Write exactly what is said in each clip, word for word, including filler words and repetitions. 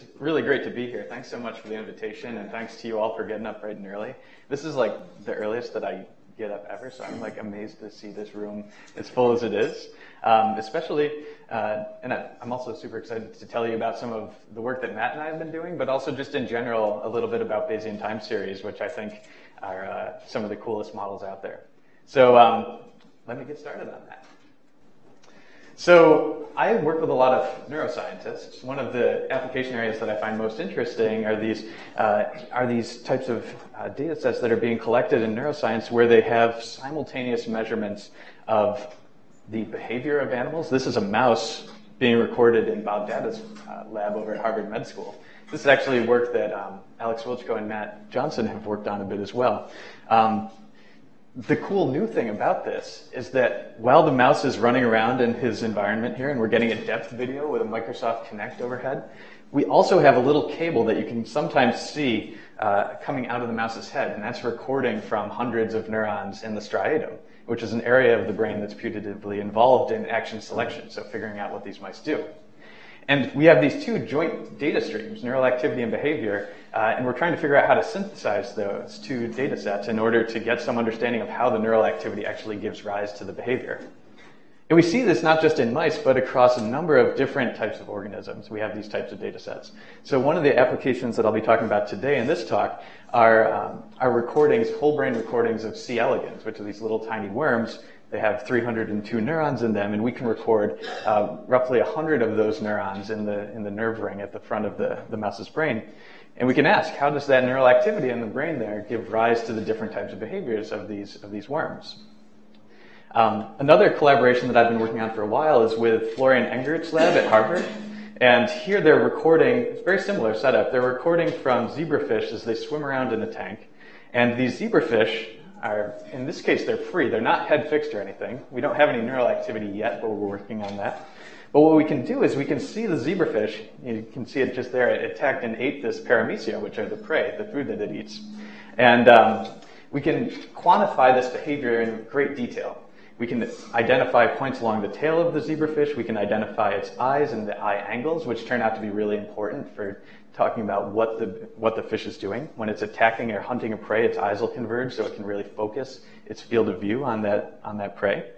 It's really great to be here. Thanks so much for the invitation, and thanks to you all for getting up bright and early. This is like the earliest that I get up ever, so I'm like amazed to see this room as full as it is. Um, especially, uh, and I, I'm also super excited to tell you about some of the work that Matt and I have been doing, but also just in general a little bit about Bayesian time series, which I think are uh, some of the coolest models out there. So um, let me get started on that. So I work with a lot of neuroscientists. One of the application areas that I find most interesting are these uh, are these types of uh, data sets that are being collected in neuroscience where they have simultaneous measurements of the behavior of animals. This is a mouse being recorded in Bob Data's uh, lab over at Harvard Med School. This is actually work that um, Alex Wiltschko and Matt Johnson have worked on a bit as well. Um, The cool new thing about this is that while the mouse is running around in his environment here, and we're getting a depth video with a Microsoft Kinect overhead, we also have a little cable that you can sometimes see uh, coming out of the mouse's head, and that's recording from hundreds of neurons in the striatum, which is an area of the brain that's putatively involved in action selection, so figuring out what these mice do. And we have these two joint data streams, neural activity and behavior, uh, and we're trying to figure out how to synthesize those two data sets in order to get some understanding of how the neural activity actually gives rise to the behavior. And we see this not just in mice, but across a number of different types of organisms. We have these types of data sets. So one of the applications that I'll be talking about today in this talk are, um, are recordings, whole brain recordings of C. elegans, which are these little tiny worms. They have three hundred two neurons in them, and we can record uh, roughly one hundred of those neurons in the, in the nerve ring at the front of the, the mouse's brain. And we can ask, how does that neural activity in the brain there give rise to the different types of behaviors of these, of these worms? Um, another collaboration that I've been working on for a while is with Florian Engert's lab at Harvard. And here they're recording, it's a very similar setup, they're recording from zebrafish as they swim around in a tank. And these zebrafish are, in this case, they're free. They're not head fixed or anything. We don't have any neural activity yet, but we're working on that. But what we can do is we can see the zebrafish. You can see it just there. It attacked and ate this paramecia, which are the prey, the food that it eats. And um, we can quantify this behavior in great detail. We can identify points along the tail of the zebrafish. We can identify its eyes and the eye angles, which turn out to be really important for talking about what the, what the fish is doing. When it's attacking or hunting a prey, its eyes will converge, so it can really focus its field of view on that, on that prey.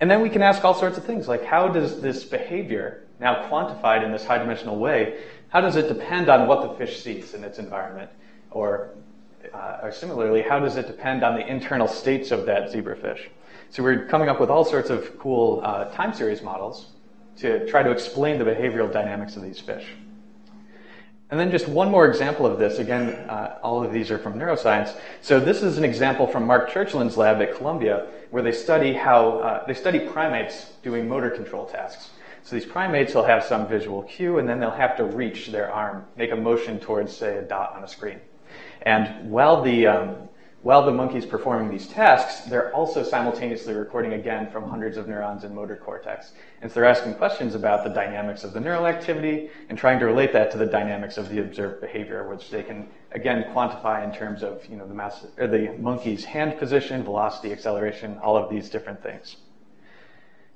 And then we can ask all sorts of things, like how does this behavior, now quantified in this high-dimensional way, how does it depend on what the fish sees in its environment? Or, uh, or similarly, how does it depend on the internal states of that zebrafish? So we're coming up with all sorts of cool uh, time series models to try to explain the behavioral dynamics of these fish. And then just one more example of this. Again, uh, all of these are from neuroscience. So this is an example from Mark Churchland's lab at Columbia, where they study how uh, they study primates doing motor control tasks. So these primates will have some visual cue, and then they'll have to reach their arm, make a motion towards, say, a dot on a screen. And while the um, While the monkey's performing these tasks, they're also simultaneously recording again from hundreds of neurons in motor cortex. And so they're asking questions about the dynamics of the neural activity and trying to relate that to the dynamics of the observed behavior, which they can, again, quantify in terms of, you know, the, mouse, or the monkey's hand position, velocity, acceleration, all of these different things.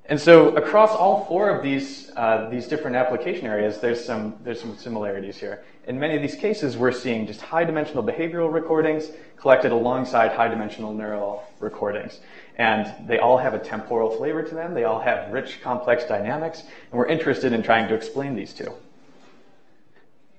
And so across all four of these, uh, these different application areas, there's some, there's some similarities here. In many of these cases, we're seeing just high-dimensional behavioral recordings collected alongside high-dimensional neural recordings. And they all have a temporal flavor to them. They all have rich, complex dynamics. And we're interested in trying to explain these two.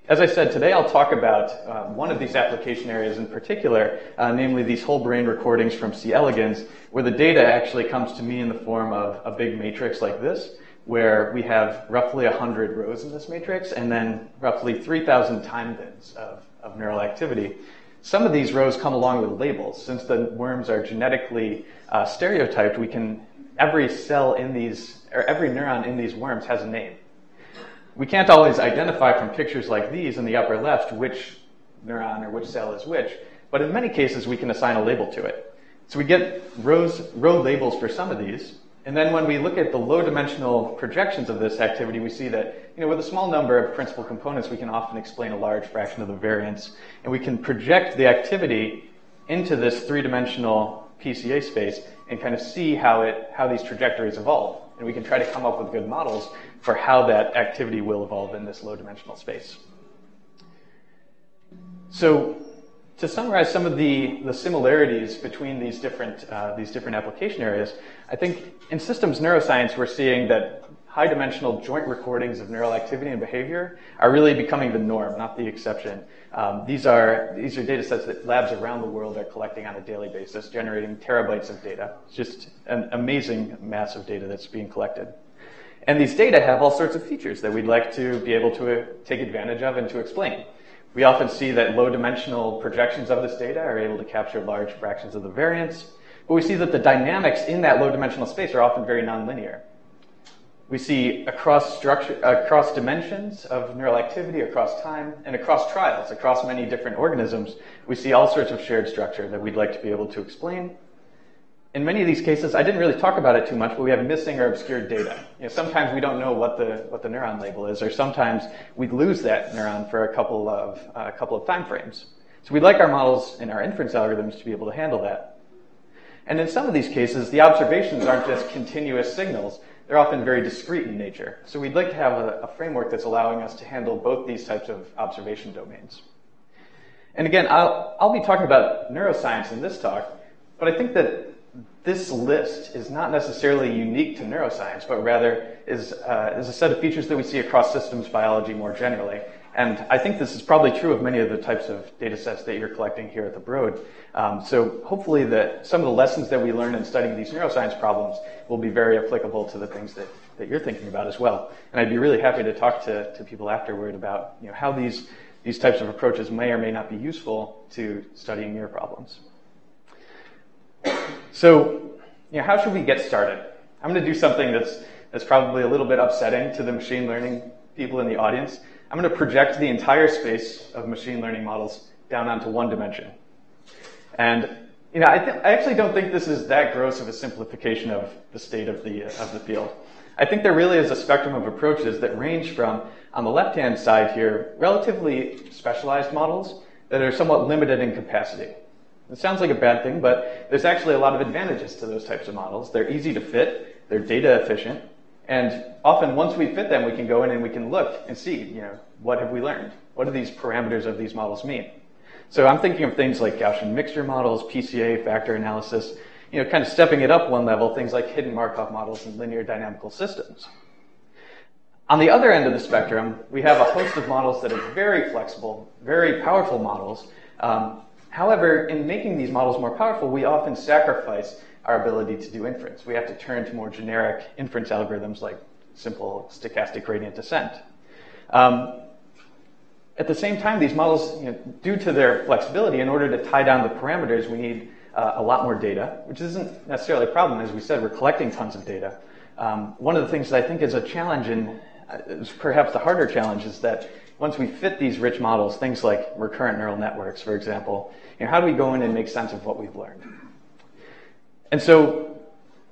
As I said, today I'll talk about uh, one of these application areas in particular, uh, namely these whole brain recordings from C. elegans, where the data actually comes to me in the form of a big matrix like this, where we have roughly one hundred rows in this matrix and then roughly three thousand time bins of, of neural activity. Some of these rows come along with labels. Since the worms are genetically uh, stereotyped, we can, every cell in these, or every neuron in these worms has a name. We can't always identify from pictures like these in the upper left which neuron or which cell is which, but in many cases we can assign a label to it. So we get rows, row labels for some of these, and then when we look at the low-dimensional projections of this activity, we see that, you know, with a small number of principal components, we can often explain a large fraction of the variance, and we can project the activity into this three-dimensional P C A space and kind of see how it, how these trajectories evolve. And we can try to come up with good models for how that activity will evolve in this low-dimensional space. So to summarize some of the, the similarities between these different, uh, these different application areas, I think in systems neuroscience we're seeing that high-dimensional joint recordings of neural activity and behavior are really becoming the norm, not the exception. Um, these are these are data sets that labs around the world are collecting on a daily basis, generating terabytes of data. It's just an amazing mass of data that's being collected. And these data have all sorts of features that we'd like to be able to uh, take advantage of and to explain. We often see that low-dimensional projections of this data are able to capture large fractions of the variance, but we see that the dynamics in that low-dimensional space are often very nonlinear. We see across structure, across dimensions of neural activity, across time, and across trials, across many different organisms, we see all sorts of shared structure that we'd like to be able to explain. In many of these cases, I didn't really talk about it too much, but we have missing or obscured data. You know, sometimes we don't know what the what the neuron label is, or sometimes we lose that neuron for a couple of uh, a couple of time frames. So we'd like our models and our inference algorithms to be able to handle that. And in some of these cases, the observations aren't just continuous signals. They're often very discrete in nature. So we'd like to have a, a framework that's allowing us to handle both these types of observation domains. And again, I'll, I'll be talking about neuroscience in this talk, but I think that this list is not necessarily unique to neuroscience, but rather is, uh, is a set of features that we see across systems biology more generally. And I think this is probably true of many of the types of data sets that you're collecting here at the Broad. Um, so hopefully that some of the lessons that we learn in studying these neuroscience problems will be very applicable to the things that, that you're thinking about as well. And I'd be really happy to talk to, to people afterward about, you know, how these, these types of approaches may or may not be useful to studying your problems. So, you know, how should we get started? I'm going to do something that's, that's probably a little bit upsetting to the machine learning people in the audience. I'm going to project the entire space of machine learning models down onto one dimension. And, you know, I, I actually don't think this is that gross of a simplification of the state of the, of the field. I think there really is a spectrum of approaches that range from, on the left-hand side here, relatively specialized models that are somewhat limited in capacity. It sounds like a bad thing, but there's actually a lot of advantages to those types of models. They're easy to fit, they're data efficient, and often once we fit them, we can go in and we can look and see, you know, what have we learned? What do these parameters of these models mean? So I'm thinking of things like Gaussian mixture models, P C A, factor analysis, you know, kind of stepping it up one level, things like hidden Markov models and linear dynamical systems. On the other end of the spectrum, we have a host of models that are very flexible, very powerful models. Um, however, in making these models more powerful, we often sacrifice our ability to do inference. We have to turn to more generic inference algorithms like simple stochastic gradient descent. Um, at the same time, these models, you know, due to their flexibility, in order to tie down the parameters, we need uh, a lot more data, which isn't necessarily a problem. As we said, we're collecting tons of data. Um, one of the things that I think is a challenge, and is perhaps the harder challenge, is that once we fit these rich models, things like recurrent neural networks, for example, you know, how do we go in and make sense of what we've learned? And so,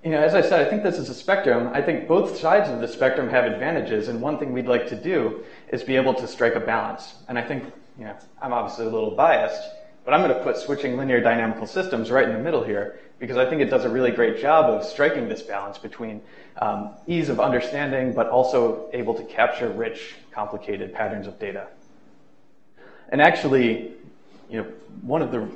you know, as I said, I think this is a spectrum. I think both sides of the spectrum have advantages, and one thing we'd like to do is be able to strike a balance. And I think, you know, I'm obviously a little biased, but I'm going to put switching linear dynamical systems right in the middle here, because I think it does a really great job of striking this balance between um, ease of understanding, but also able to capture rich, complicated patterns of data. And actually, you know, one of the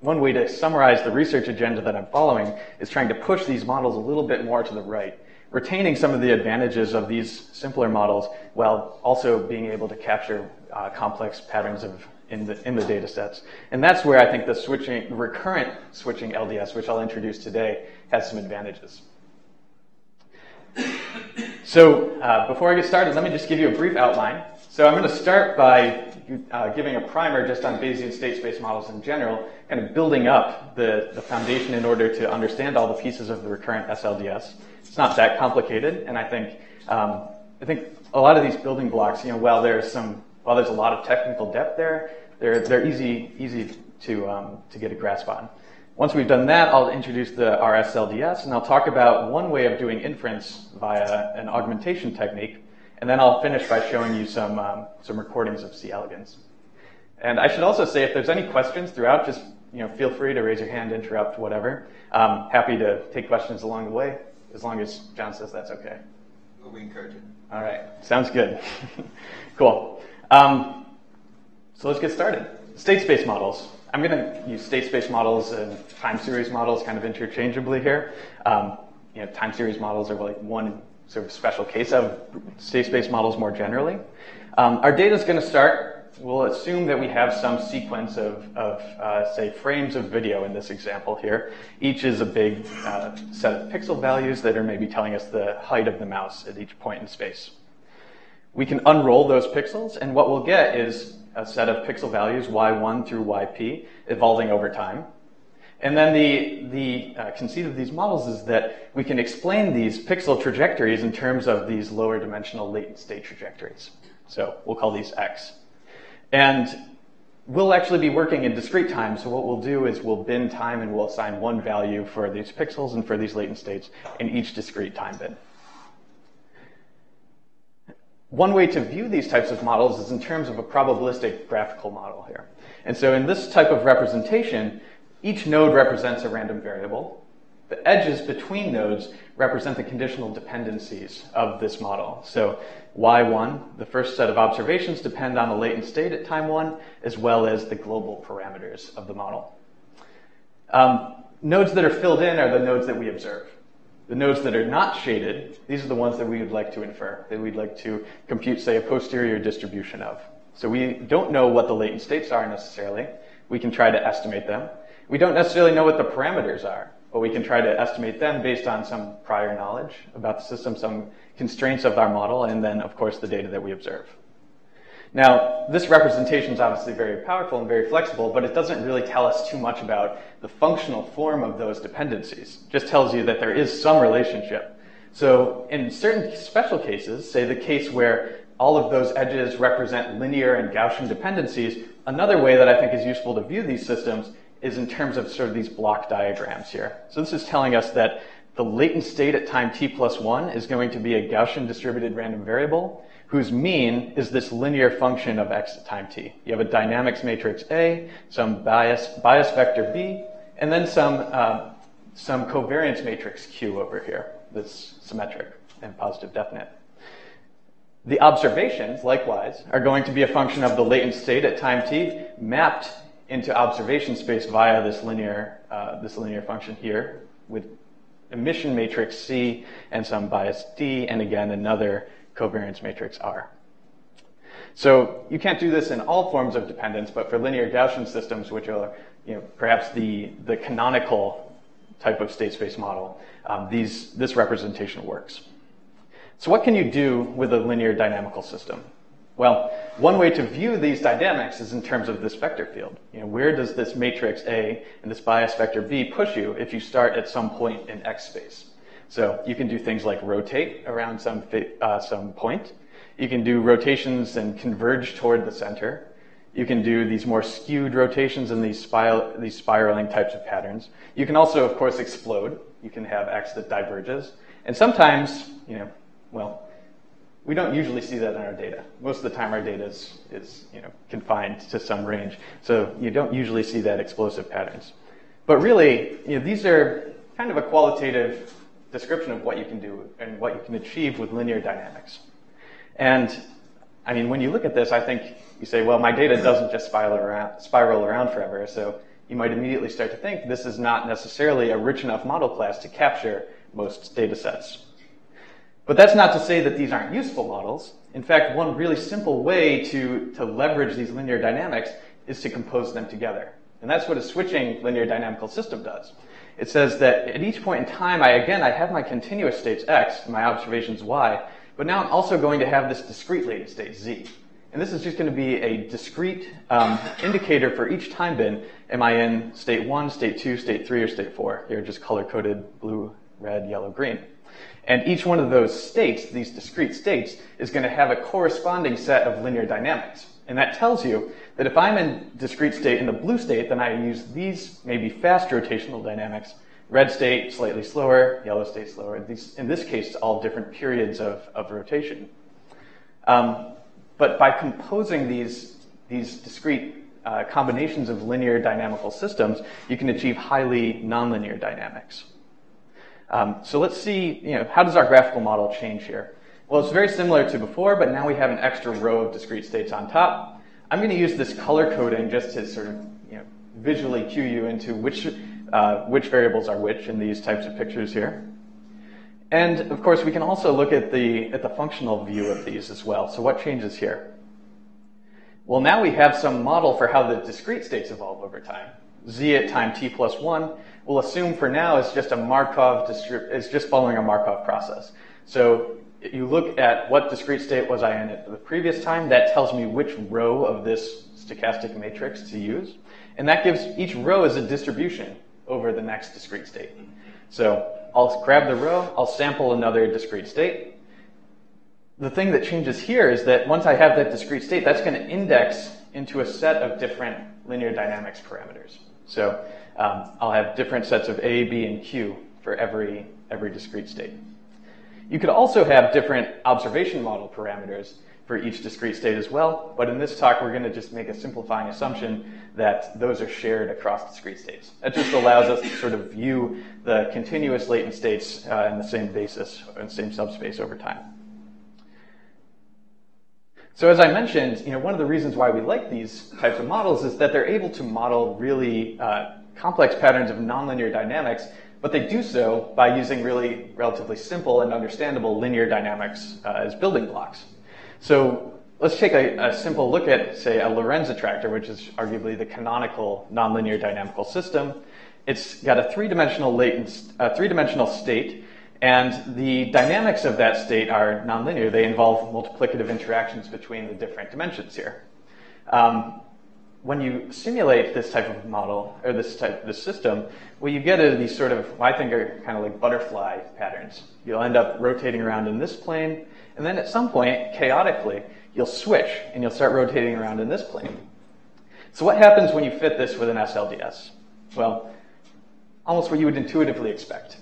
One way to summarize the research agenda that I'm following is trying to push these models a little bit more to the right, retaining some of the advantages of these simpler models while also being able to capture uh, complex patterns of in the, in the data sets. And that's where I think the switching, recurrent switching L D S, which I'll introduce today, has some advantages. So uh, before I get started, let me just give you a brief outline. So I'm going to start by Uh, giving a primer just on Bayesian state space models in general, kind of building up the, the foundation in order to understand all the pieces of the recurrent S L D S. It's not that complicated, and I think um, I think a lot of these building blocks, you know, while there's some while there's a lot of technical depth there, they're they're easy easy to um, to get a grasp on. Once we've done that, I'll introduce the R S L D S, and I'll talk about one way of doing inference via an augmentation technique. And then I'll finish by showing you some, um, some recordings of C. elegans. And I should also say, if there's any questions throughout, just, you know, feel free to raise your hand, interrupt, whatever. Um, happy to take questions along the way, as long as John says that's okay. We encourage it. All right, sounds good. Cool. Um, so let's get started. state space models. I'm going to use state space models and time series models kind of interchangeably here. Um, you know, time series models are like one sort of special case of state space models more generally. Um, our data is going to start, we'll assume that we have some sequence of, of uh, say, frames of video in this example here. Each is a big uh, set of pixel values that are maybe telling us the height of the mouse at each point in space. We can unroll those pixels, and what we'll get is a set of pixel values y one through y p evolving over time. And then the, the uh, conceit of these models is that we can explain these pixel trajectories in terms of these lower dimensional latent state trajectories. So we'll call these x. And we'll actually be working in discrete time, so what we'll do is we'll bin time and we'll assign one value for these pixels and for these latent states in each discrete time bin. One way to view these types of models is in terms of a probabilistic graphical model here. And so in this type of representation, each node represents a random variable. The edges between nodes represent the conditional dependencies of this model. So y one, the first set of observations, depend on the latent state at time one, as well as the global parameters of the model. Um, nodes that are filled in are the nodes that we observe. The nodes that are not shaded, these are the ones that we would like to infer, that we'd like to compute, say, a posterior distribution of. So we don't know what the latent states are necessarily. We can try to estimate them. We don't necessarily know what the parameters are, but we can try to estimate them based on some prior knowledge about the system, some constraints of our model, and then, of course, the data that we observe. Now, this representation is obviously very powerful and very flexible, but it doesn't really tell us too much about the functional form of those dependencies. It just tells you that there is some relationship. So in certain special cases, say the case where all of those edges represent linear and Gaussian dependencies, another way that I think is useful to view these systems is in terms of sort of these block diagrams here. So this is telling us that the latent state at time t plus one is going to be a Gaussian distributed random variable, whose mean is this linear function of x at time t. You have a dynamics matrix A, some bias, bias vector B, and then some, uh, some covariance matrix Q over here that's symmetric and positive definite. The observations, likewise, are going to be a function of the latent state at time t mapped into observation space via this linear, uh, this linear function here with emission matrix C and some bias D, and again another covariance matrix R. So you can't do this in all forms of dependence, but for linear Gaussian systems, which are you know, perhaps the, the canonical type of state space model, um, these, this representation works. So what can you do with a linear dynamical system? Well, one way to view these dynamics is in terms of this vector field. You know, where does this matrix A and this bias vector B push you if you start at some point in X space? So you can do things like rotate around some, uh, some point. You can do rotations and converge toward the center. You can do these more skewed rotations and these, spir these spiraling types of patterns. You can also, of course, explode. You can have X that diverges. And sometimes, you know, well, we don't usually see that in our data. Most of the time our data is, is you know, confined to some range. So you don't usually see that explosive patterns. But really, you know, these are kind of a qualitative description of what you can do and what you can achieve with linear dynamics. And I mean, when you look at this, I think you say, well, my data doesn't just spiral around, spiral around forever. So you might immediately start to think this is not necessarily a rich enough model class to capture most data sets. But that's not to say that these aren't useful models. In fact, one really simple way to, to leverage these linear dynamics is to compose them together. And that's what a switching linear dynamical system does. It says that at each point in time, I again, I have my continuous states x, my observations y, but now I'm also going to have this discrete latent state z. And this is just going to be a discrete um, indicator for each time bin. Am I in state one, state two, state three, or state four? Here, just color-coded blue, red, yellow, green. And each one of those states, these discrete states, is going to have a corresponding set of linear dynamics. And that tells you that if I'm in discrete state in the blue state, then I use these maybe fast rotational dynamics, red state slightly slower, yellow state slower. These, in this case, all different periods of, of rotation. Um, but by composing these, these discrete uh, combinations of linear dynamical systems, you can achieve highly nonlinear dynamics. Um, so let's see, you know, how does our graphical model change here? Well, it's very similar to before, but now we have an extra row of discrete states on top. I'm going to use this color coding just to sort of you know, visually cue you into which, uh, which variables are which in these types of pictures here. And of course, we can also look at the, at the functional view of these as well. So what changes here? Well, now we have some model for how the discrete states evolve over time. Z at time t plus one, we'll assume for now is just a Markov, is just following a Markov process. So you look at what discrete state was I in at the previous time, that tells me which row of this stochastic matrix to use. And that gives, each row is a distribution over the next discrete state. So I'll grab the row, I'll sample another discrete state. The thing that changes here is that once I have that discrete state, that's going to index into a set of different linear dynamics parameters. So um, I'll have different sets of A, B, and Q for every, every discrete state. You could also have different observation model parameters for each discrete state as well, but in this talk we're going to just make a simplifying assumption that those are shared across discrete states. That just allows us to sort of view the continuous latent states uh, in the same basis, in the same subspace over time. So as I mentioned, you know, one of the reasons why we like these types of models is that they're able to model really uh, complex patterns of nonlinear dynamics, but they do so by using really relatively simple and understandable linear dynamics uh, as building blocks. So let's take a, a simple look at, say, a Lorenz attractor, which is arguably the canonical nonlinear dynamical system. It's got a three-dimensional latent, a three-dimensional state, and the dynamics of that state are nonlinear. They involve multiplicative interactions between the different dimensions here. Um, When you simulate this type of model, or this type, this system, what you get are these sort of, well, I think are kind of like butterfly patterns. You'll end up rotating around in this plane, and then at some point, chaotically, you'll switch, and you'll start rotating around in this plane. So what happens when you fit this with an S L D S? Well, almost what you would intuitively expect.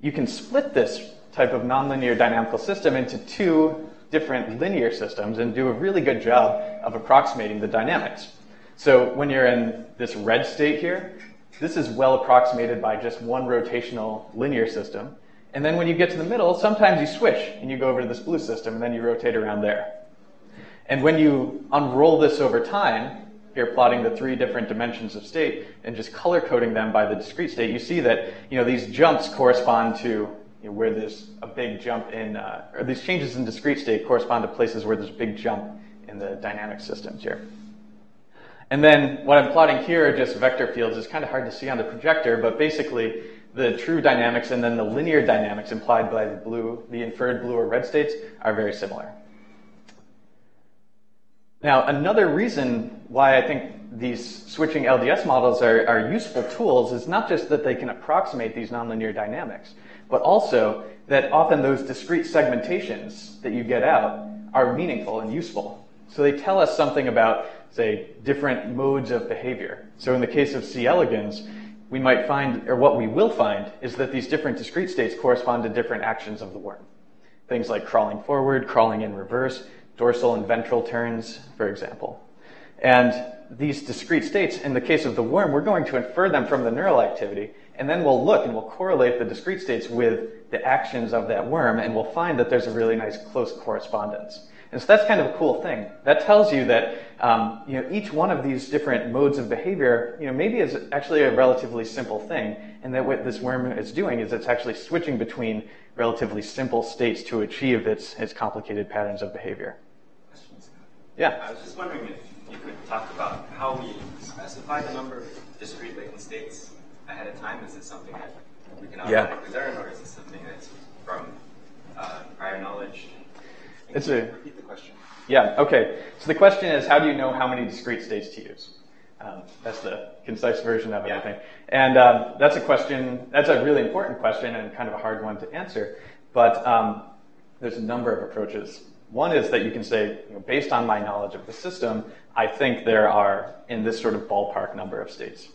You can split this type of nonlinear dynamical system into two different linear systems and do a really good job of approximating the dynamics. So when you're in this red state here, this is well approximated by just one rotational linear system. And then when you get to the middle, sometimes you switch and you go over to this blue system and then you rotate around there. And when you unroll this over time, here plotting the three different dimensions of state and just color coding them by the discrete state, you see that you know these jumps correspond to You know, where there's a big jump in, uh, or these changes in discrete state correspond to places where there's a big jump in the dynamic systems here. And then what I'm plotting here are just vector fields. It's kind of hard to see on the projector, but basically the true dynamics and then the linear dynamics implied by the blue, the inferred blue or red states are very similar. Now, another reason why I think these switching L D S models are, are useful tools is not just that they can approximate these nonlinear dynamics, but also that often those discrete segmentations that you get out are meaningful and useful. So they tell us something about, say, different modes of behavior. So in the case of C. elegans, we might find, or what we will find, is that these different discrete states correspond to different actions of the worm. Things like crawling forward, crawling in reverse, dorsal and ventral turns, for example. And these discrete states, in the case of the worm, we're going to infer them from the neural activity, and then we'll look and we'll correlate the discrete states with the actions of that worm, and we'll find that there's a really nice close correspondence. And so that's kind of a cool thing. That tells you that um, you know, each one of these different modes of behavior you know, maybe is actually a relatively simple thing, and that what this worm is doing is it's actually switching between relatively simple states to achieve its, its complicated patterns of behavior. Yeah? I was just wondering if you could talk about how we specify the number of discrete latent states ahead of time. Is it something that we can automatically yeah. learn, or is it something that's from uh, prior knowledge? It's a, repeat the question. Yeah, okay. So the question is, how do you know how many discrete states to use? Um, that's the concise version of it, yeah. I think. And um, that's a question, that's a really important question and kind of a hard one to answer. But um, there's a number of approaches. One is that you can say, you know, based on my knowledge of the system, I think there are in this sort of ballpark number of states.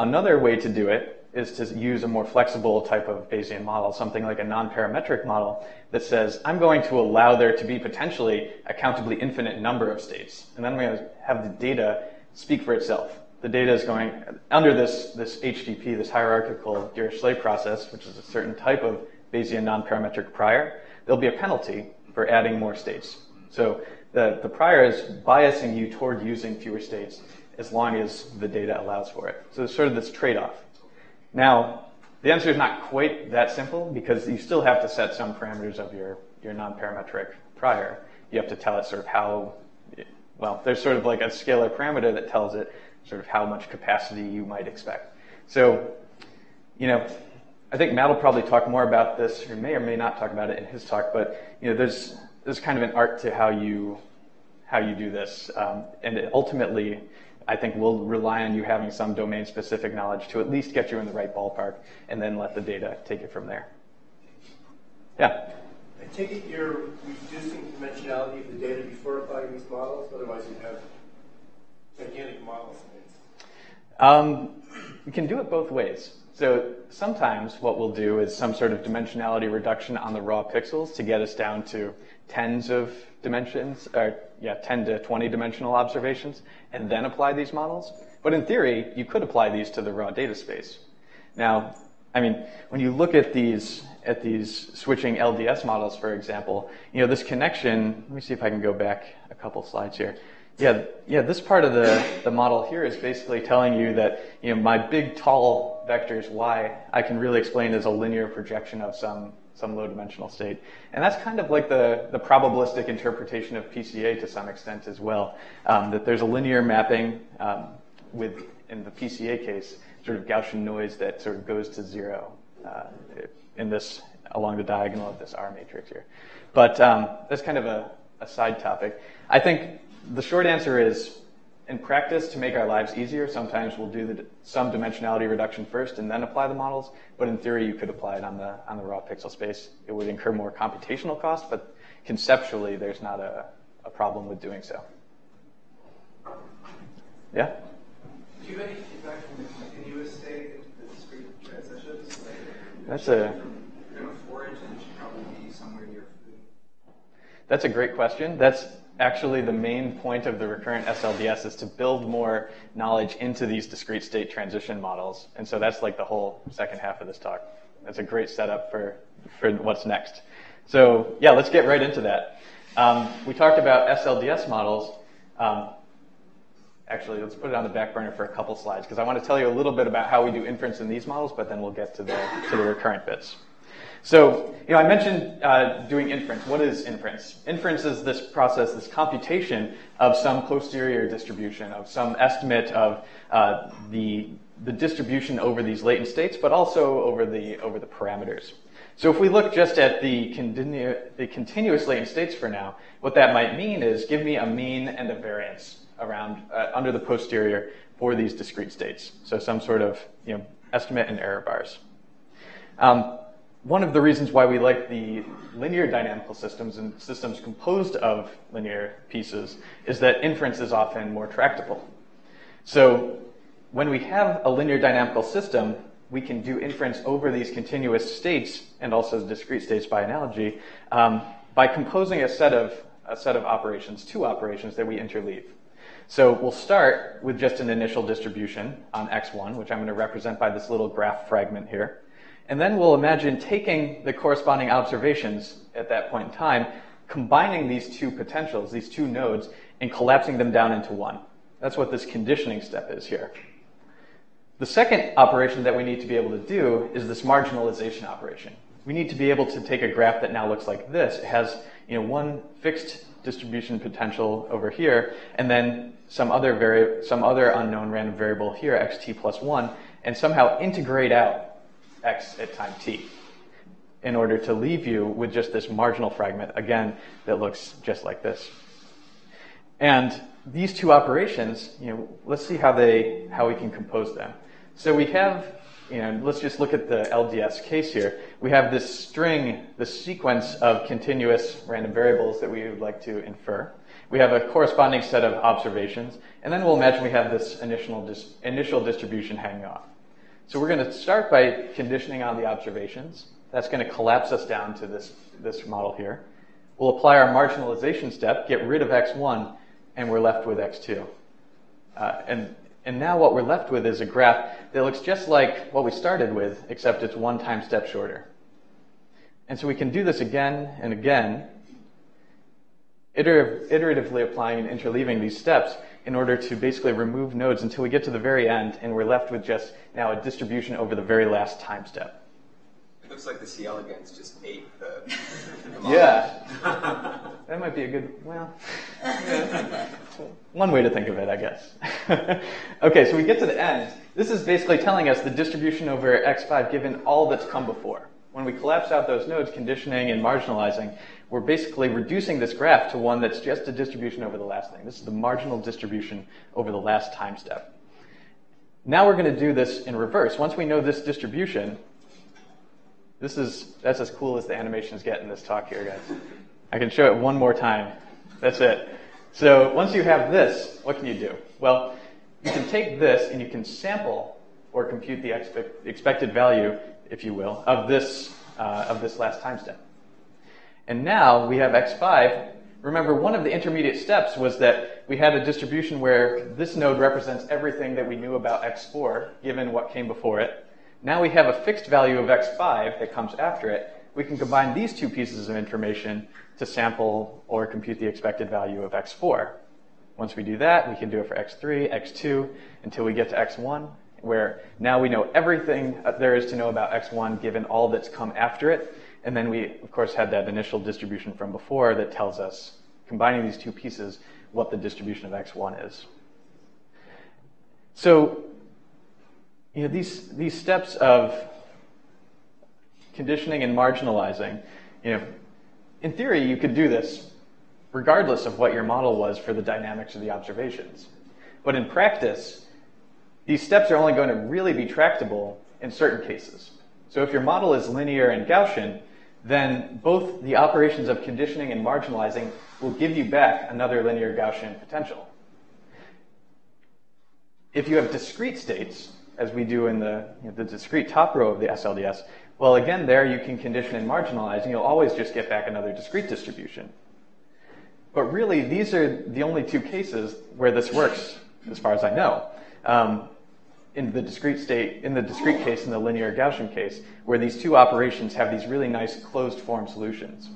Another way to do it is to use a more flexible type of Bayesian model, something like a non-parametric model that says, I'm going to allow there to be potentially a countably infinite number of states. And then I'm going to have the data speak for itself. The data is going under this, this H D P, this hierarchical Dirichlet process, which is a certain type of Bayesian non-parametric prior. There'll be a penalty for adding more states. So The, the prior is biasing you toward using fewer states as long as the data allows for it. So there's sort of this trade-off. Now, the answer is not quite that simple because you still have to set some parameters of your, your non-parametric prior. You have to tell it sort of how, well, there's sort of like a scalar parameter that tells it sort of how much capacity you might expect. So, you know, I think Matt will probably talk more about this, or may or may not talk about it in his talk, but, you know, there's, there's kind of an art to how you, how you do this. Um, and it ultimately, I think we'll rely on you having some domain-specific knowledge to at least get you in the right ballpark and then let the data take it from there. Yeah? I take it you're reducing dimensionality of the data before applying these models, otherwise you'd have gigantic models. Um, you can do it both ways. So sometimes what we'll do is some sort of dimensionality reduction on the raw pixels to get us down to tens of dimensions, or yeah, ten to twenty dimensional observations, and then apply these models. But in theory, you could apply these to the raw data space. Now, I mean, when you look at these at these switching L D S models, for example, you know, this connection, let me see if I can go back a couple slides here. Yeah, yeah, this part of the, the model here is basically telling you that, you know, my big tall vectors y, I can really explain as a linear projection of some some low-dimensional state. And that's kind of like the, the probabilistic interpretation of P C A to some extent as well, um, that there's a linear mapping um, with, in the P C A case, sort of Gaussian noise that sort of goes to zero uh, in this, along the diagonal of this R matrix here. But um, that's kind of a, a side topic. I think the short answer is, in practice, to make our lives easier, sometimes we'll do the, some dimensionality reduction first and then apply the models. But in theory, you could apply it on the on the raw pixel space. It would incur more computational cost, but conceptually, there's not a, a problem with doing so. Yeah? Do you have any feedback from the continuous state into the discrete transitions? Like, That's a. You're going to forage, and it should probably be somewhere near food. That's a great question. That's actually the main point of the recurrent S L D S is to build more knowledge into these discrete state transition models. And so that's like the whole second half of this talk. That's a great setup for, for what's next. So yeah, let's get right into that. Um, we talked about S L D S models. Um, actually, let's put it on the back burner for a couple slides because I want to tell you a little bit about how we do inference in these models, but then we'll get to the, to the recurrent bits. So, you know, I mentioned uh, doing inference. What is inference? Inference is this process, this computation of some posterior distribution, of some estimate of uh, the the distribution over these latent states, but also over the over the parameters. So, if we look just at the continu the continuous latent states for now, what that might mean is give me a mean and a variance around uh, under the posterior for these discrete states. So, some sort of, you know, estimate and error bars. Um, One of the reasons why we like the linear dynamical systems and systems composed of linear pieces is that inference is often more tractable. So when we have a linear dynamical system, we can do inference over these continuous states and also discrete states by analogy um, by composing a set of a set of operations, two operations that we interleave. So we'll start with just an initial distribution on x one, which I'm going to represent by this little graph fragment here. And then we'll imagine taking the corresponding observations at that point in time, combining these two potentials, these two nodes, and collapsing them down into one. That's what this conditioning step is here. The second operation that we need to be able to do is this marginalization operation. We need to be able to take a graph that now looks like this. It has, you know, one fixed distribution potential over here, and then some other, vari some other unknown random variable here, xt plus one, and somehow integrate out x at time t in order to leave you with just this marginal fragment, again, that looks just like this. And these two operations, you know, let's see how they how we can compose them. So we have, you know, let's just look at the L D S case here. We have this string, this sequence of continuous random variables that we would like to infer. We have a corresponding set of observations, and then we'll imagine we have this initial dis initial distribution hanging off. So we're going to start by conditioning on the observations. That's going to collapse us down to this, this model here. We'll apply our marginalization step, get rid of x one, and we're left with x two. Uh, and, and now what we're left with is a graph that looks just like what we started with, except it's one time step shorter. And so we can do this again and again iterative, iteratively applying and interleaving these steps in order to basically remove nodes until we get to the very end, and we're left with just now a distribution over the very last time step. It looks like the C. elegans just ate the, the yeah. That might be a good, well, one way to think of it, I guess. Okay, so we get to the end. This is basically telling us the distribution over X five given all that's come before. When we collapse out those nodes, conditioning and marginalizing, we're basically reducing this graph to one that's just a distribution over the last thing. This is the marginal distribution over the last time step. Now we're going to do this in reverse. Once we know this distribution, this is, that's as cool as the animations get in this talk here, guys. I can show it one more time. That's it. So once you have this, what can you do? Well, you can take this and you can sample or compute the expect, expected value, if you will, of this, uh, of this last time step. And now we have X five. Remember, one of the intermediate steps was that we had a distribution where this node represents everything that we knew about X four, given what came before it. Now we have a fixed value of X five that comes after it. We can combine these two pieces of information to sample or compute the expected value of X four. Once we do that, we can do it for X three, X two, until we get to X one, where now we know everything there is to know about X one given all that's come after it. And then we, of course, had that initial distribution from before that tells us, combining these two pieces, what the distribution of X one is. So, you know, these, these steps of conditioning and marginalizing, you know, in theory, you could do this regardless of what your model was for the dynamics of the observations. But in practice, these steps are only going to really be tractable in certain cases. So if your model is linear and Gaussian, then both the operations of conditioning and marginalizing will give you back another linear Gaussian potential. If you have discrete states, as we do in the, you know, the discrete top row of the S L D S, well, again, there you can condition and marginalize, and you'll always just get back another discrete distribution. But really, these are the only two cases where this works, as far as I know, um, in the discrete state, in the discrete case, in the linear Gaussian case, where these two operations have these really nice closed-form solutions.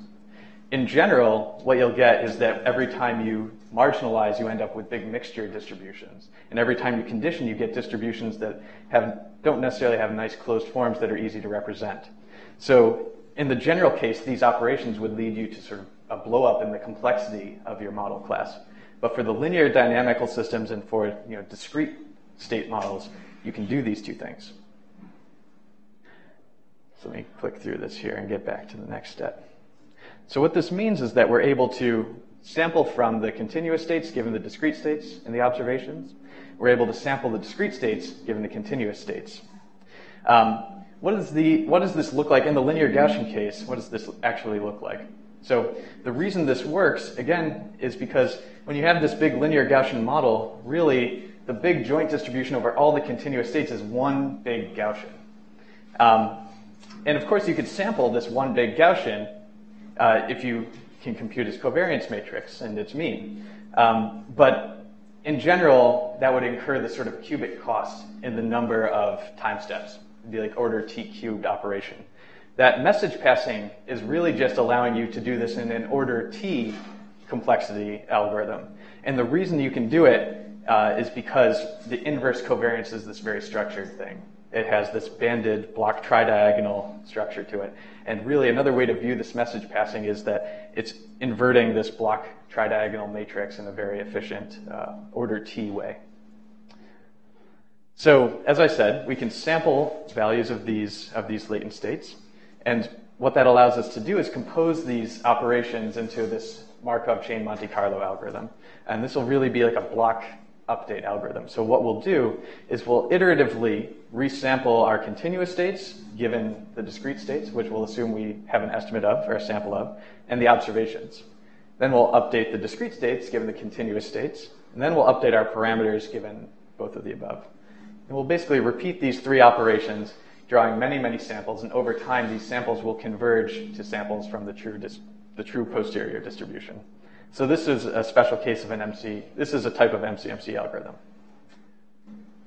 In general, what you'll get is that every time you marginalize, you end up with big mixture distributions. And every time you condition, you get distributions that have, don't necessarily have nice closed forms that are easy to represent. So in the general case, these operations would lead you to sort of a blow up in the complexity of your model class. But for the linear dynamical systems and for, you know, discrete state models, you can do these two things. So let me click through this here and get back to the next step. So what this means is that we're able to sample from the continuous states given the discrete states in the observations. We're able to sample the discrete states given the continuous states. Um, what, is the, what does this look like in the linear Gaussian case? What does this actually look like? So the reason this works, again, is because when you have this big linear Gaussian model, really the big joint distribution over all the continuous states is one big Gaussian. Um, and of course you could sample this one big Gaussian Uh, if you can compute its covariance matrix and its mean. Um, but in general, that would incur the sort of cubic cost in the number of time steps. It'd be like order t cubed operation. That message passing is really just allowing you to do this in an order t complexity algorithm. And the reason you can do it uh, is because the inverse covariance is this very structured thing. It has this banded block tri-diagonal structure to it. And really another way to view this message passing is that it's inverting this block tri-diagonal matrix in a very efficient uh, order T way. So as I said, we can sample values of these, of these latent states. And what that allows us to do is compose these operations into this Markov chain Monte Carlo algorithm. And this will really be like a block update algorithm. So what we'll do is we'll iteratively resample our continuous states given the discrete states, which we'll assume we have an estimate of or a sample of, and the observations. Then we'll update the discrete states given the continuous states, and then we'll update our parameters given both of the above. And we'll basically repeat these three operations, drawing many, many samples, and over time these samples will converge to samples from the true, dis the true posterior distribution. So this is a special case of an M C, this is a type of M C M C algorithm.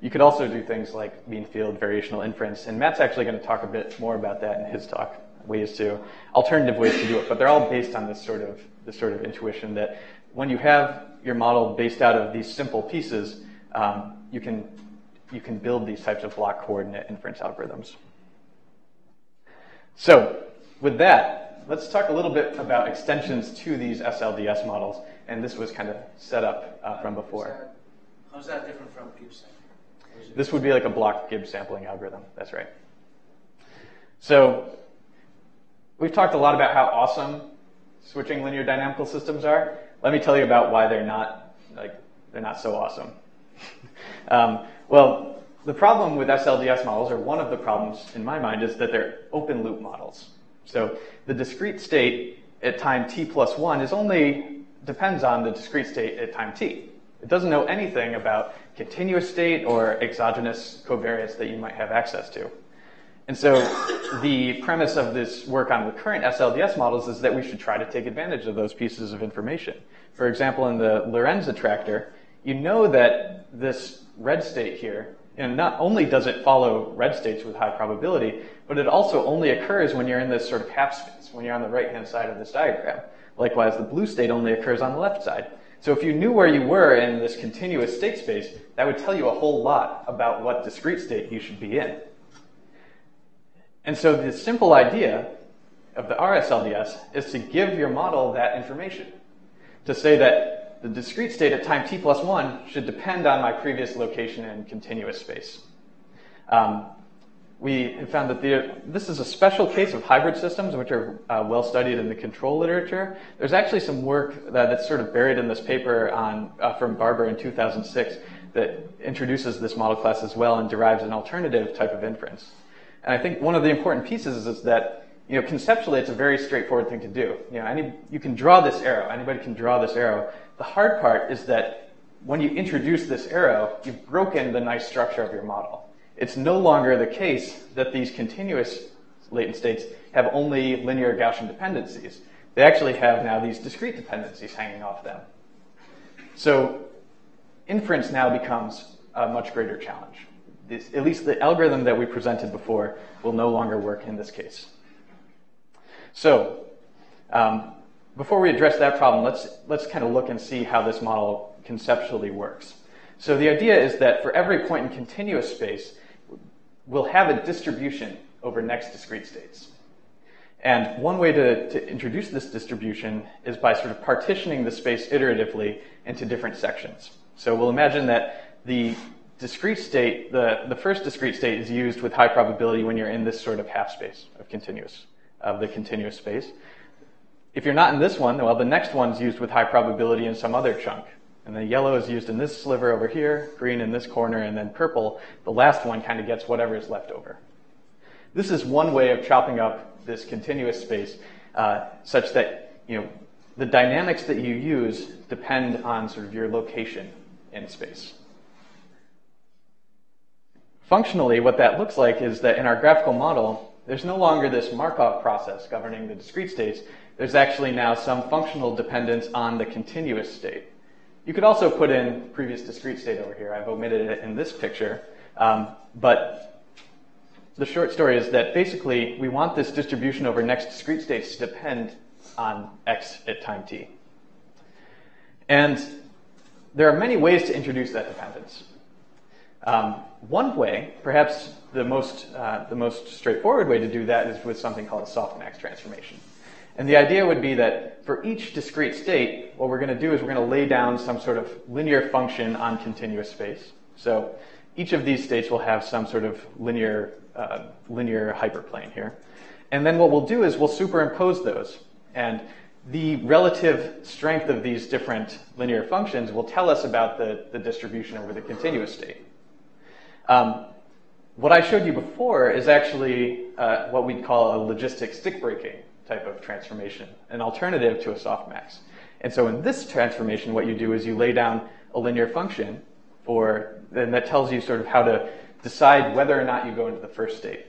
You could also do things like mean field variational inference, and Matt's actually going to talk a bit more about that in his talk. ways to, alternative ways to do it, but they're all based on this sort of, this sort of intuition that when you have your model based out of these simple pieces, um, you can, you can build these types of block coordinate inference algorithms. So with that, let's talk a little bit about extensions to these S L D S models, and this was kind of set up uh, from before. How's that different from Gibbs sampling? This would be like a block Gibbs sampling algorithm, that's right. So we've talked a lot about how awesome switching linear dynamical systems are. Let me tell you about why they're not, like, they're not so awesome. um, well, the problem with S L D S models, or one of the problems in my mind, is that they're open loop models. So the discrete state at time t plus one is only, depends on the discrete state at time t. It doesn't know anything about continuous state or exogenous covariates that you might have access to. And so the premise of this work on recurrent S L D S models is that we should try to take advantage of those pieces of information. For example, in the Lorenz attractor, you know that this red state here, and not only does it follow red states with high probability, but it also only occurs when you're in this sort of half space, when you're on the right-hand side of this diagram. Likewise, the blue state only occurs on the left side. So if you knew where you were in this continuous state space, that would tell you a whole lot about what discrete state you should be in. And so the simple idea of the R S L D S is to give your model that information, to say that the discrete state at time t plus one should depend on my previous location in continuous space. Um, we have found that the, this is a special case of hybrid systems, which are uh, well studied in the control literature. There's actually some work that, that's sort of buried in this paper on, uh, from Barber in two thousand six that introduces this model class as well and derives an alternative type of inference. And I think one of the important pieces is, is that, you know, conceptually it's a very straightforward thing to do. You know, any, you can draw this arrow. Anybody can draw this arrow. The hard part is that when you introduce this arrow, you've broken the nice structure of your model. It's no longer the case that these continuous latent states have only linear Gaussian dependencies. They actually have now these discrete dependencies hanging off them. So inference now becomes a much greater challenge. This, at least the algorithm that we presented before will no longer work in this case. So um, before we address that problem, let's, let's kind of look and see how this model conceptually works. So the idea is that for every point in continuous space, we'll have a distribution over next discrete states. And one way to, to introduce this distribution is by sort of partitioning the space iteratively into different sections. So we'll imagine that the discrete state, the, the first discrete state is used with high probability when you're in this sort of half space of continuous, of the continuous space. If you're not in this one, well, the next one's used with high probability in some other chunk. And the yellow is used in this sliver over here, green in this corner, and then purple, the last one kind of gets whatever is left over. This is one way of chopping up this continuous space uh, such that, you know, the dynamics that you use depend on sort of your location in space. Functionally, what that looks like is that in our graphical model, there's no longer this Markov process governing the discrete states. There's actually now some functional dependence on the continuous state. You could also put in previous discrete state over here. I've omitted it in this picture. Um, but the short story is that basically we want this distribution over next discrete states to depend on x at time t. And there are many ways to introduce that dependence. Um, one way, perhaps the most, uh, the most straightforward way to do that is with something called a softmax transformation. And the idea would be that for each discrete state, what we're going to do is we're going to lay down some sort of linear function on continuous space. So each of these states will have some sort of linear, uh, linear hyperplane here. And then what we'll do is we'll superimpose those. And the relative strength of these different linear functions will tell us about the, the distribution over the continuous state. Um, what I showed you before is actually uh, what we'd call a logistic stick breaking type of transformation, an alternative to a softmax. And so in this transformation, what you do is you lay down a linear function for, and that tells you sort of how to decide whether or not you go into the first state.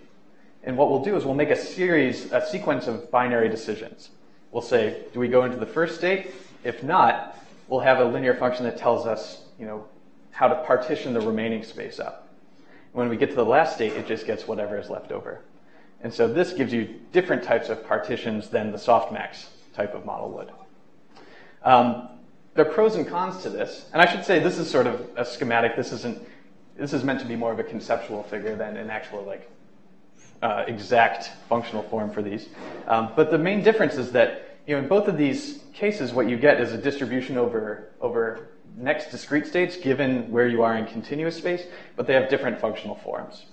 And what we'll do is we'll make a series, a sequence of binary decisions. We'll say, do we go into the first state? If not, we'll have a linear function that tells us, you know, how to partition the remaining space up. When we get to the last state, it just gets whatever is left over. And so this gives you different types of partitions than the softmax type of model would. Um, there are pros and cons to this. And I should say this is sort of a schematic. This isn't, this is meant to be more of a conceptual figure than an actual like uh, exact functional form for these. Um, but the main difference is that, you know, in both of these cases, what you get is a distribution over, over next discrete states given where you are in continuous space, but they have different functional forms.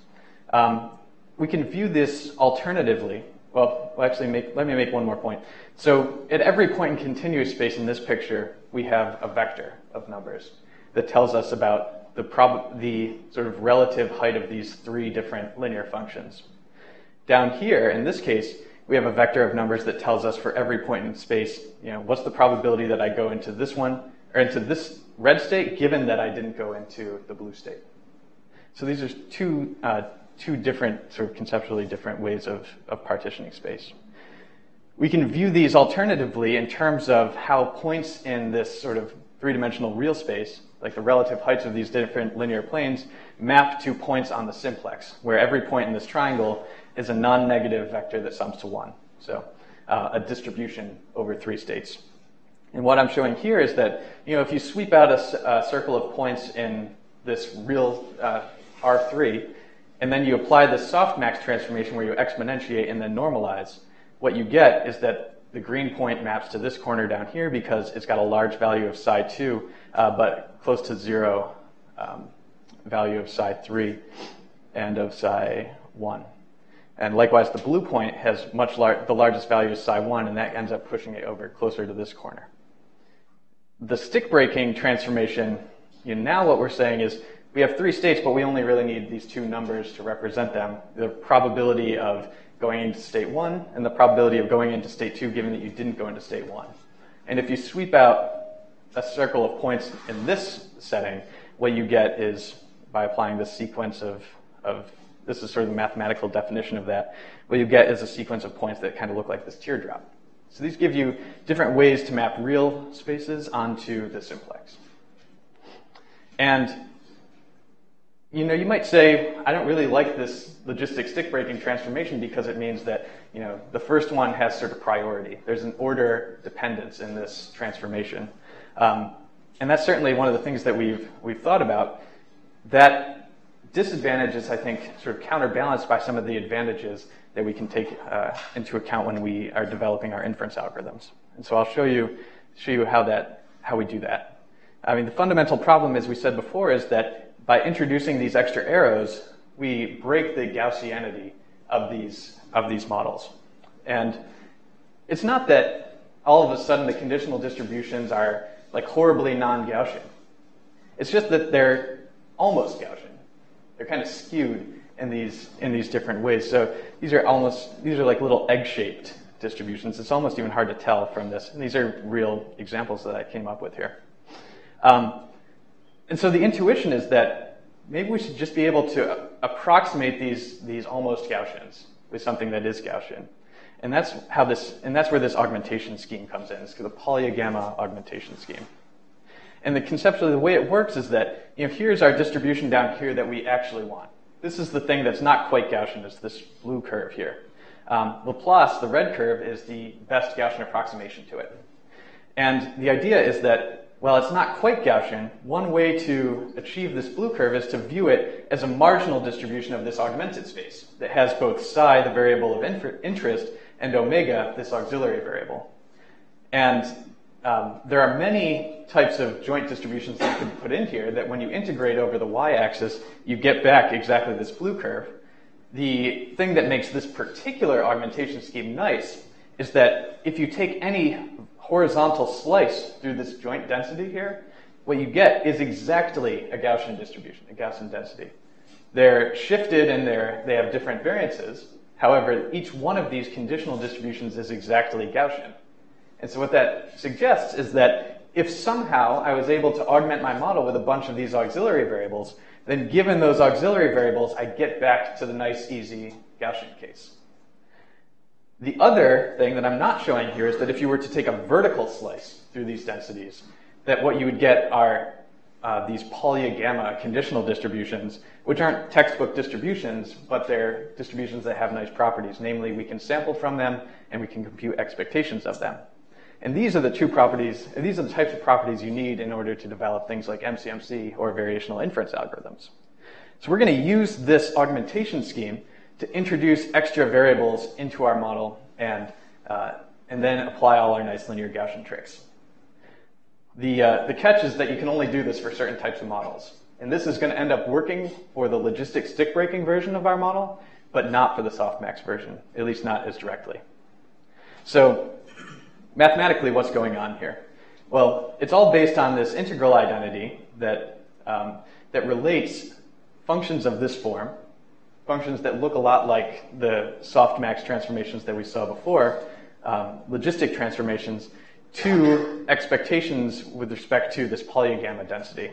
Um, we can view this alternatively. Well, actually, make, let me make one more point. So at every point in continuous space in this picture, we have a vector of numbers that tells us about the, prob the sort of relative height of these three different linear functions. Down here, in this case, we have a vector of numbers that tells us for every point in space, you know, what's the probability that I go into this one, or into this red state, given that I didn't go into the blue state. So these are two, uh, two different, sort of conceptually different ways of, of partitioning space. We can view these alternatively in terms of how points in this sort of three-dimensional real space, like the relative heights of these different linear planes, map to points on the simplex, where every point in this triangle is a non-negative vector that sums to one. So uh, a distribution over three states. And what I'm showing here is that, you know, if you sweep out a, a circle of points in this real uh, R three, and then you apply the softmax transformation where you exponentiate and then normalize, what you get is that the green point maps to this corner down here because it's got a large value of psi two, uh, but close to zero um, value of psi three and of psi one. And likewise, the blue point has much lar the largest value is psi one, and that ends up pushing it over closer to this corner. The stick-breaking transformation, you know, now what we're saying is we have three states, but we only really need these two numbers to represent them. The probability of going into state one and the probability of going into state two, given that you didn't go into state one. And if you sweep out a circle of points in this setting, what you get is, by applying the sequence of, of this is sort of the mathematical definition of that, what you get is a sequence of points that kind of look like this teardrop. So these give you different ways to map real spaces onto the simplex. And, you know, you might say, I don't really like this logistic stick-breaking transformation because it means that, you know, the first one has sort of priority. There's an order dependence in this transformation. Um, and that's certainly one of the things that we've, we've thought about. That disadvantage is, I think, sort of counterbalanced by some of the advantages that we can take uh, into account when we are developing our inference algorithms. And so I'll show you, show you how, that, how we do that. I mean, the fundamental problem, as we said before, is that by introducing these extra arrows, we break the Gaussianity of these, of these models. And it's not that all of a sudden the conditional distributions are like horribly non-Gaussian. It's just that they're almost Gaussian. They're kind of skewed in these in these different ways. So these are almost these are like little egg-shaped distributions. It's almost even hard to tell from this. And these are real examples that I came up with here. Um, and so the intuition is that maybe we should just be able to approximate these these almost Gaussians with something that is Gaussian. And that's how this and that's where this augmentation scheme comes in. It's the Pólya-gamma augmentation scheme. And the conceptually, the way it works is that, you know, here's our distribution down here that we actually want. This is the thing that's not quite Gaussian, it's this blue curve here. Um, Laplace, the red curve, is the best Gaussian approximation to it. And the idea is that, while it's not quite Gaussian, one way to achieve this blue curve is to view it as a marginal distribution of this augmented space that has both psi, the variable of interest, and omega, this auxiliary variable. And Um, there are many types of joint distributions that you can put in here that when you integrate over the y-axis, you get back exactly this blue curve. The thing that makes this particular augmentation scheme nice is that if you take any horizontal slice through this joint density here, what you get is exactly a Gaussian distribution, a Gaussian density. They're shifted and they're, they have different variances. However, each one of these conditional distributions is exactly Gaussian. And so what that suggests is that if somehow I was able to augment my model with a bunch of these auxiliary variables, then given those auxiliary variables, I get back to the nice, easy Gaussian case. The other thing that I'm not showing here is that if you were to take a vertical slice through these densities, that what you would get are uh, these Pólya-gamma conditional distributions, which aren't textbook distributions, but they're distributions that have nice properties. Namely, we can sample from them and we can compute expectations of them. And these are the two properties, these are the types of properties you need in order to develop things like M C M C or variational inference algorithms. So we're going to use this augmentation scheme to introduce extra variables into our model and, uh, and then apply all our nice linear Gaussian tricks. The, uh, the catch is that you can only do this for certain types of models. And this is going to end up working for the logistic stick-breaking version of our model, but not for the softmax version, at least not as directly. So mathematically, what's going on here? Well, it's all based on this integral identity that, um, that relates functions of this form, functions that look a lot like the softmax transformations that we saw before, um, logistic transformations, to expectations with respect to this Pólya-gamma density.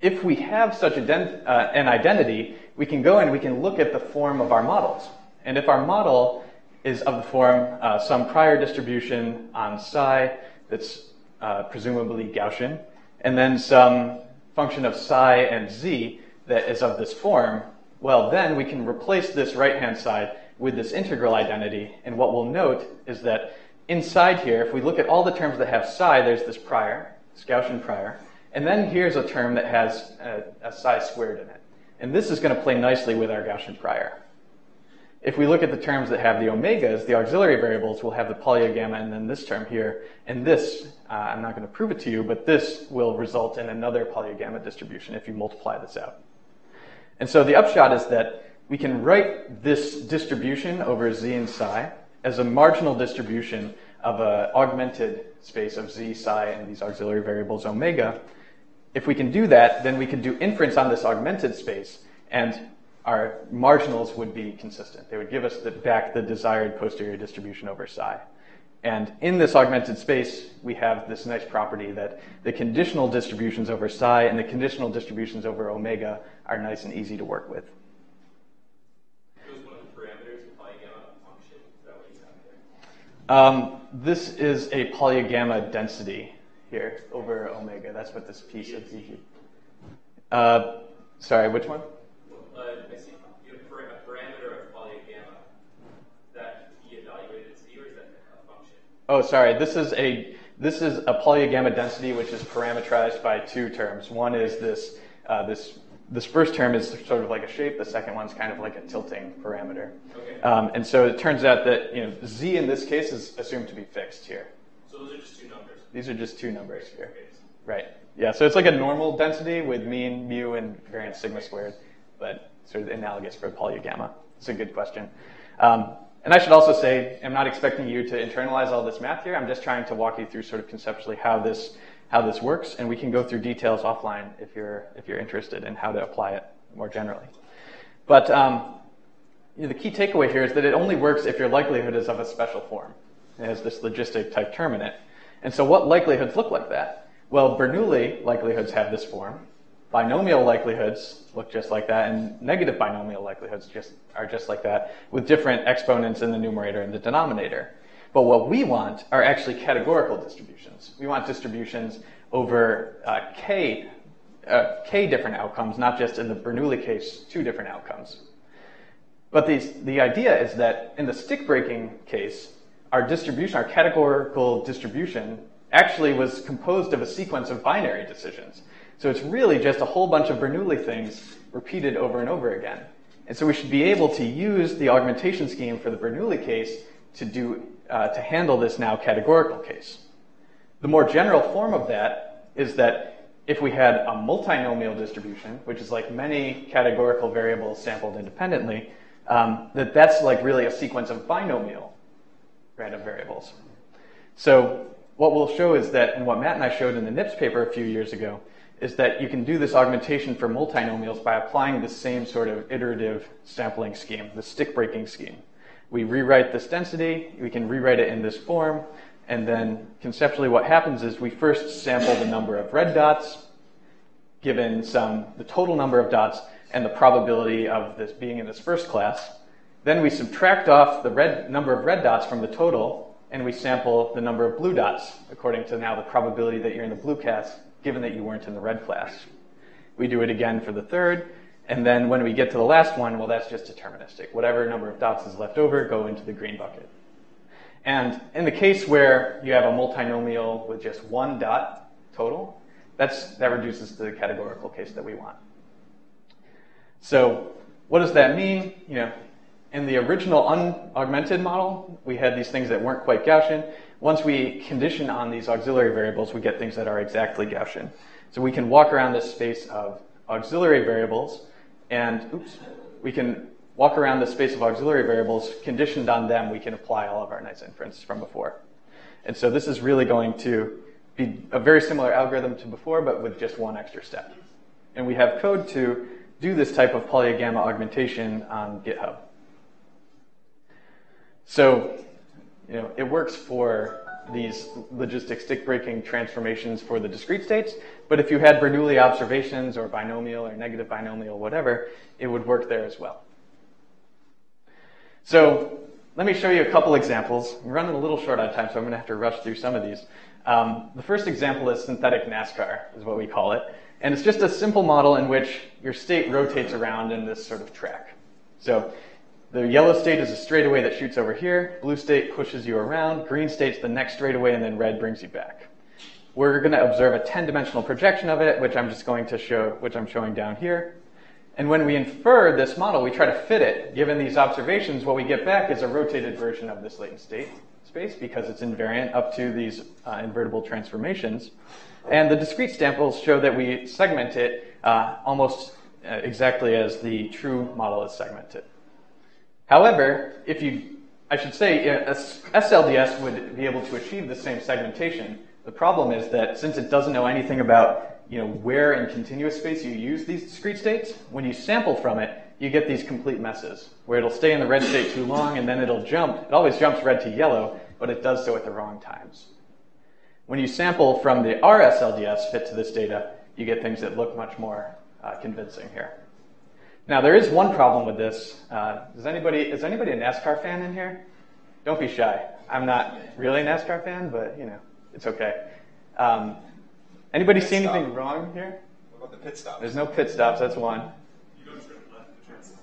If we have such a den uh, an identity, we can go and we can look at the form of our models. And if our model is of the form uh, some prior distribution on psi that's uh, presumably Gaussian, and then some function of psi and z that is of this form, well, then we can replace this right-hand side with this integral identity. And what we'll note is that inside here, if we look at all the terms that have psi, there's this prior, this Gaussian prior. And then here's a term that has a, a psi squared in it. And this is going to play nicely with our Gaussian prior. If we look at the terms that have the omegas, the auxiliary variables will have the Pólya-gamma and then this term here. And this, uh, I'm not going to prove it to you, but this will result in another Pólya-gamma distribution if you multiply this out. And so the upshot is that we can write this distribution over z and psi as a marginal distribution of an augmented space of z, psi, and these auxiliary variables omega. If we can do that, then we can do inference on this augmented space, and our marginals would be consistent. They would give us the, back the desired posterior distribution over psi. And in this augmented space, we have this nice property that the conditional distributions over psi and the conditional distributions over omega are nice and easy to work with. Those one of the parameters of Pólya-gamma function, is that what you have there? Um, this is a Pólya-gamma density here over omega. That's what this piece is. Uh, sorry, which one? Uh, I see you have a parameter of Pólya-gamma that you evaluated as z, or is that a function? Oh, sorry. This is a this is a Pólya-gamma density which is parameterized by two terms. One is this uh, this this first term is sort of like a shape. The second one's kind of like a tilting parameter. Okay. Um, and so it turns out that you know z in this case is assumed to be fixed here. So those are just two numbers. These are just two numbers here. Okay. Right. Yeah. So it's like a normal density with mean, mu, and variance sigma squared, but sort of analogous for Pólya-gamma. It's a good question. Um, and I should also say, I'm not expecting you to internalize all this math here. I'm just trying to walk you through sort of conceptually how this, how this works, and we can go through details offline if you're, if you're interested in how to apply it more generally. But um, you know, the key takeaway here is that it only works if your likelihood is of a special form. It has this logistic type term in it. And so what likelihoods look like that? Well, Bernoulli likelihoods have this form. Binomial likelihoods look just like that, and negative binomial likelihoods just are just like that, with different exponents in the numerator and the denominator. But what we want are actually categorical distributions. We want distributions over uh, k, uh, k different outcomes, not just in the Bernoulli case, two different outcomes. But these, the idea is that in the stick-breaking case, our distribution, our categorical distribution, actually was composed of a sequence of binary decisions. So it's really just a whole bunch of Bernoulli things repeated over and over again. And so we should be able to use the augmentation scheme for the Bernoulli case to, do, uh, to handle this now categorical case. The more general form of that is that if we had a multinomial distribution, which is like many categorical variables sampled independently, um, that that's like really a sequence of binomial random variables. So what we'll show is that, and what Matt and I showed in the NIPS paper a few years ago, is that you can do this augmentation for multinomials by applying the same sort of iterative sampling scheme, the stick-breaking scheme. We rewrite this density, we can rewrite it in this form, and then conceptually what happens is we first sample the number of red dots, given some, the total number of dots, and the probability of this being in this first class. Then we subtract off the red, number of red dots from the total, and we sample the number of blue dots according to now the probability that you're in the blue class, given that you weren't in the red class. We do it again for the third, and then when we get to the last one, well, that's just deterministic. Whatever number of dots is left over go into the green bucket. And in the case where you have a multinomial with just one dot total, that's, that reduces to the categorical case that we want. So what does that mean? You know, in the original unaugmented model, we had these things that weren't quite Gaussian. Once we condition on these auxiliary variables, we get things that are exactly Gaussian. So we can walk around this space of auxiliary variables, and oops, we can walk around the space of auxiliary variables, conditioned on them, we can apply all of our nice inference from before. And so this is really going to be a very similar algorithm to before, but with just one extra step. And we have code to do this type of polygamma augmentation on GitHub. So, you know, it works for these logistic stick-breaking transformations for the discrete states, but if you had Bernoulli observations or binomial or negative binomial, whatever, it would work there as well. So let me show you a couple examples. I'm running a little short on time, so I'm going to have to rush through some of these. Um, the first example is synthetic NASCAR, is what we call it. And it's just a simple model in which your state rotates around in this sort of track. So the yellow state is a straightaway that shoots over here. Blue state pushes you around. Green state's the next straightaway, and then red brings you back. We're going to observe a ten-dimensional projection of it, which I'm just going to show, which I'm showing down here. And when we infer this model, we try to fit it. Given these observations, what we get back is a rotated version of this latent state space because it's invariant up to these uh, invertible transformations. And the discrete samples show that we segment it uh, almost uh, exactly as the true model is segmented. However, if you, I should say, S L D S would be able to achieve the same segmentation. The problem is that since it doesn't know anything about, you know, where in continuous space you use these discrete states, when you sample from it, you get these complete messes, where it'll stay in the red state too long, and then it'll jump. It always jumps red to yellow, but it does so at the wrong times. When you sample from the R S L D S fit to this data, you get things that look much more uh, convincing here. Now, there is one problem with this. Uh, does anybody, is anybody a NASCAR fan in here? Don't be shy. I'm not really a NASCAR fan, but, you know, it's okay. Um, anybody see stop. anything wrong here? What about the pit stops? There's no pit stops, that's one. You don't turn left to turn left.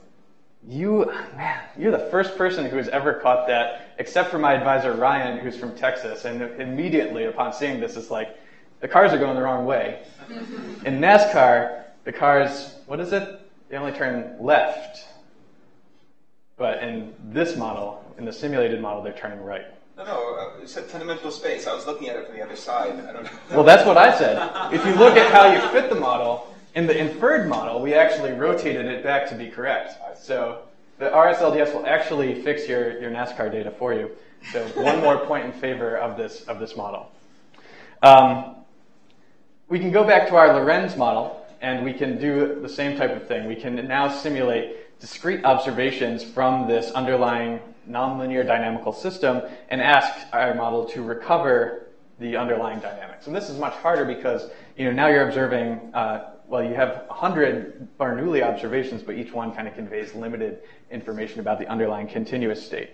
You, man, you're the first person who has ever caught that, except for my advisor, Ryan, who's from Texas, and immediately upon seeing this, it's like, the cars are going the wrong way. In NASCAR, the cars, what is it? They only turn left, but in this model, in the simulated model, they're turning right. No, no, it said ten-dimensional space. I was looking at it from the other side. I don't know. Well, that's what I said. If you look at how you fit the model, in the inferred model, we actually rotated it back to be correct. So the R S L D S will actually fix your, your NASCAR data for you. So one more point in favor of this, of this model. Um, we can go back to our Lorenz model, and we can do the same type of thing. We can now simulate discrete observations from this underlying nonlinear dynamical system and ask our model to recover the underlying dynamics. And this is much harder because, you know, now you're observing, uh, well, you have one hundred Bernoulli observations, but each one kind of conveys limited information about the underlying continuous state.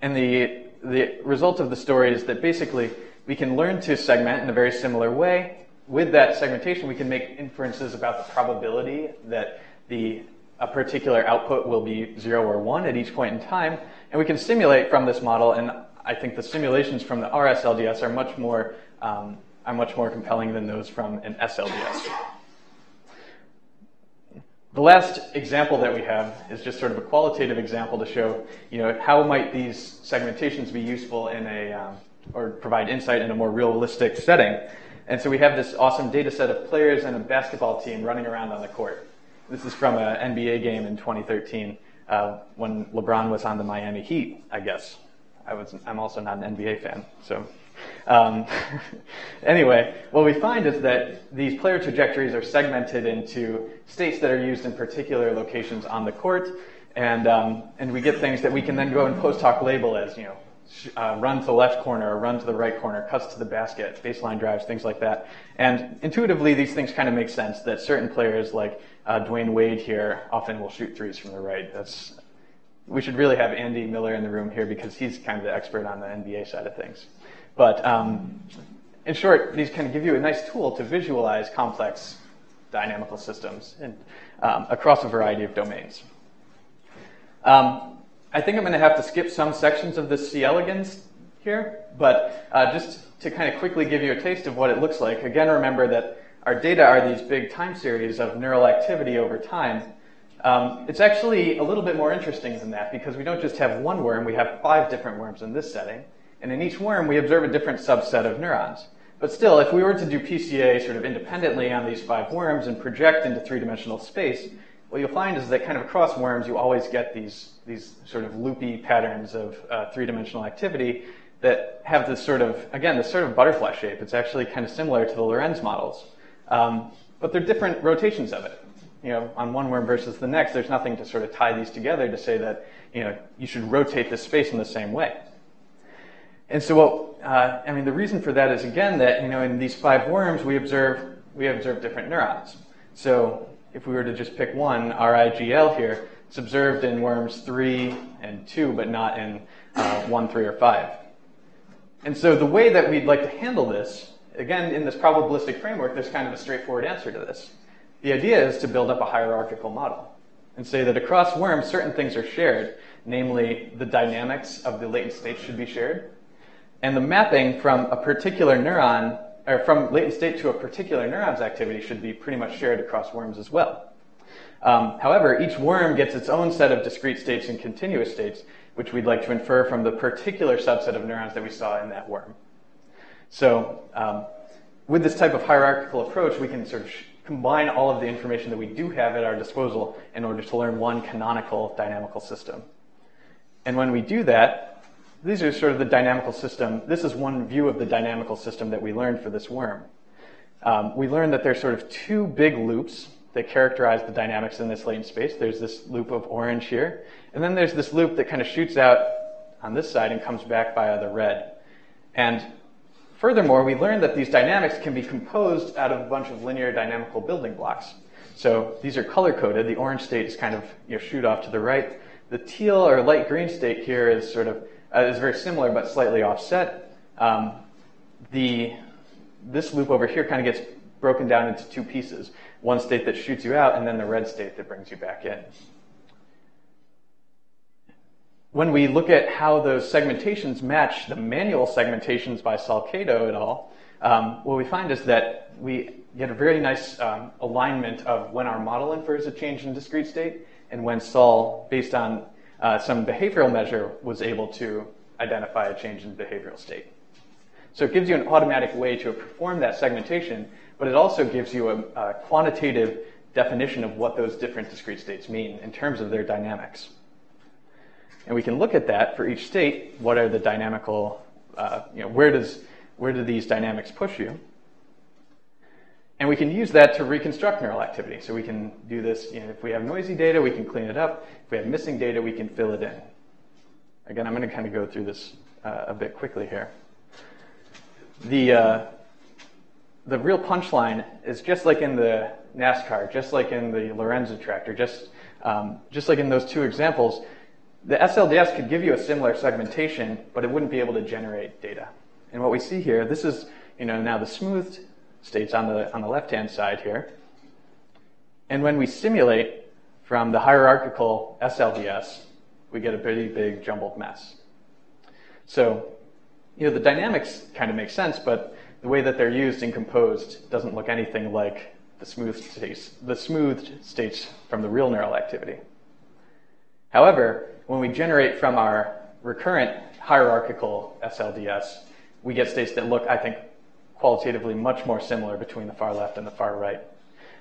And the, the result of the story is that basically we can learn to segment in a very similar way. With that segmentation, we can make inferences about the probability that the, a particular output will be zero or one at each point in time. And we can simulate from this model, and I think the simulations from the R S L D S are much more, um, are much more compelling than those from an S L D S. The last example that we have is just sort of a qualitative example to show, you know, how might these segmentations be useful in a, um, or provide insight in a more realistic setting. And so we have this awesome data set of players and a basketball team running around on the court. This is from an N B A game in twenty thirteen uh, when LeBron was on the Miami Heat, I guess. I was, I'm also not an N B A fan. So um, anyway, what we find is that these player trajectories are segmented into states that are used in particular locations on the court. And, um, and we get things that we can then go and post hoc label as, you know, Uh, run to the left corner or run to the right corner, cuts to the basket, baseline drives, things like that. And intuitively, these things kind of make sense, that certain players like uh, Dwayne Wade here often will shoot threes from the right. That's we should really have Andy Miller in the room here because he's kind of the expert on the N B A side of things. But um, in short, these kind of give you a nice tool to visualize complex dynamical systems in, um, across a variety of domains. Um, I think I'm going to have to skip some sections of the C. elegans here, but uh, just to kind of quickly give you a taste of what it looks like. Again, remember that our data are these big time series of neural activity over time. Um, it's actually a little bit more interesting than that because we don't just have one worm, we have five different worms in this setting. And in each worm, we observe a different subset of neurons. But still, if we were to do P C A sort of independently on these five worms and project into three-dimensional space, what you'll find is that kind of across worms, you always get these, these sort of loopy patterns of uh, three-dimensional activity that have this sort of, again, this sort of butterfly shape. It's actually kind of similar to the Lorenz models. Um, but they're different rotations of it. You know, on one worm versus the next, there's nothing to sort of tie these together to say that, you know, you should rotate this space in the same way. And so, what, uh, I mean, the reason for that is, again, that, you know, in these five worms, we observe, we observe different neurons. So if we were to just pick one, R I G L here, it's observed in worms three and two, but not in uh, one, three, or five. And so the way that we'd like to handle this, again, in this probabilistic framework, there's kind of a straightforward answer to this. The idea is to build up a hierarchical model and say that across worms, certain things are shared, namely the dynamics of the latent state should be shared, and the mapping from a particular neuron, or from latent state to a particular neuron's activity should be pretty much shared across worms as well. Um, however, each worm gets its own set of discrete states and continuous states, which we'd like to infer from the particular subset of neurons that we saw in that worm. So um, with this type of hierarchical approach, we can sort of combine all of the information that we do have at our disposal in order to learn one canonical dynamical system. And when we do that, these are sort of the dynamical system. This is one view of the dynamical system that we learned for this worm. Um, we learned that there's sort of two big loops that characterize the dynamics in this latent space. There's this loop of orange here, and then there's this loop that kind of shoots out on this side and comes back via the red. And furthermore, we learned that these dynamics can be composed out of a bunch of linear dynamical building blocks. So these are color-coded. The orange state is kind of, you know, shoot off to the right. The teal or light green state here is sort of uh, is very similar but slightly offset. Um, the this loop over here kind of gets broken down into two pieces: one state that shoots you out, and then the red state that brings you back in. When we look at how those segmentations match the manual segmentations by Salcedo et al., um, what we find is that we get a very nice um, alignment of when our model infers a change in discrete state and when Sol, based on uh, some behavioral measure, was able to identify a change in behavioral state. So it gives you an automatic way to perform that segmentation, but it also gives you a, a quantitative definition of what those different discrete states mean in terms of their dynamics. And we can look at that for each state. What are the dynamical, uh, you know, where does, where do these dynamics push you? And we can use that to reconstruct neural activity. So we can do this, you know, if we have noisy data, we can clean it up. If we have missing data, we can fill it in. Again, I'm going to kind of go through this uh, a bit quickly here. The, uh, the real punchline is just like in the NASCAR, just like in the Lorenz attractor, just, um, just like in those two examples, the S L D S could give you a similar segmentation, but it wouldn't be able to generate data. And what we see here, this is, you know, now the smoothed states on the, on the left-hand side here. And when we simulate from the hierarchical S L D S, we get a pretty big jumbled mess. So, you know, the dynamics kind of make sense, but the way that they're used and composed doesn't look anything like the smoothed states, the smoothed states from the real neural activity. However, when we generate from our recurrent hierarchical S L D S, we get states that look, I think, qualitatively much more similar between the far left and the far right.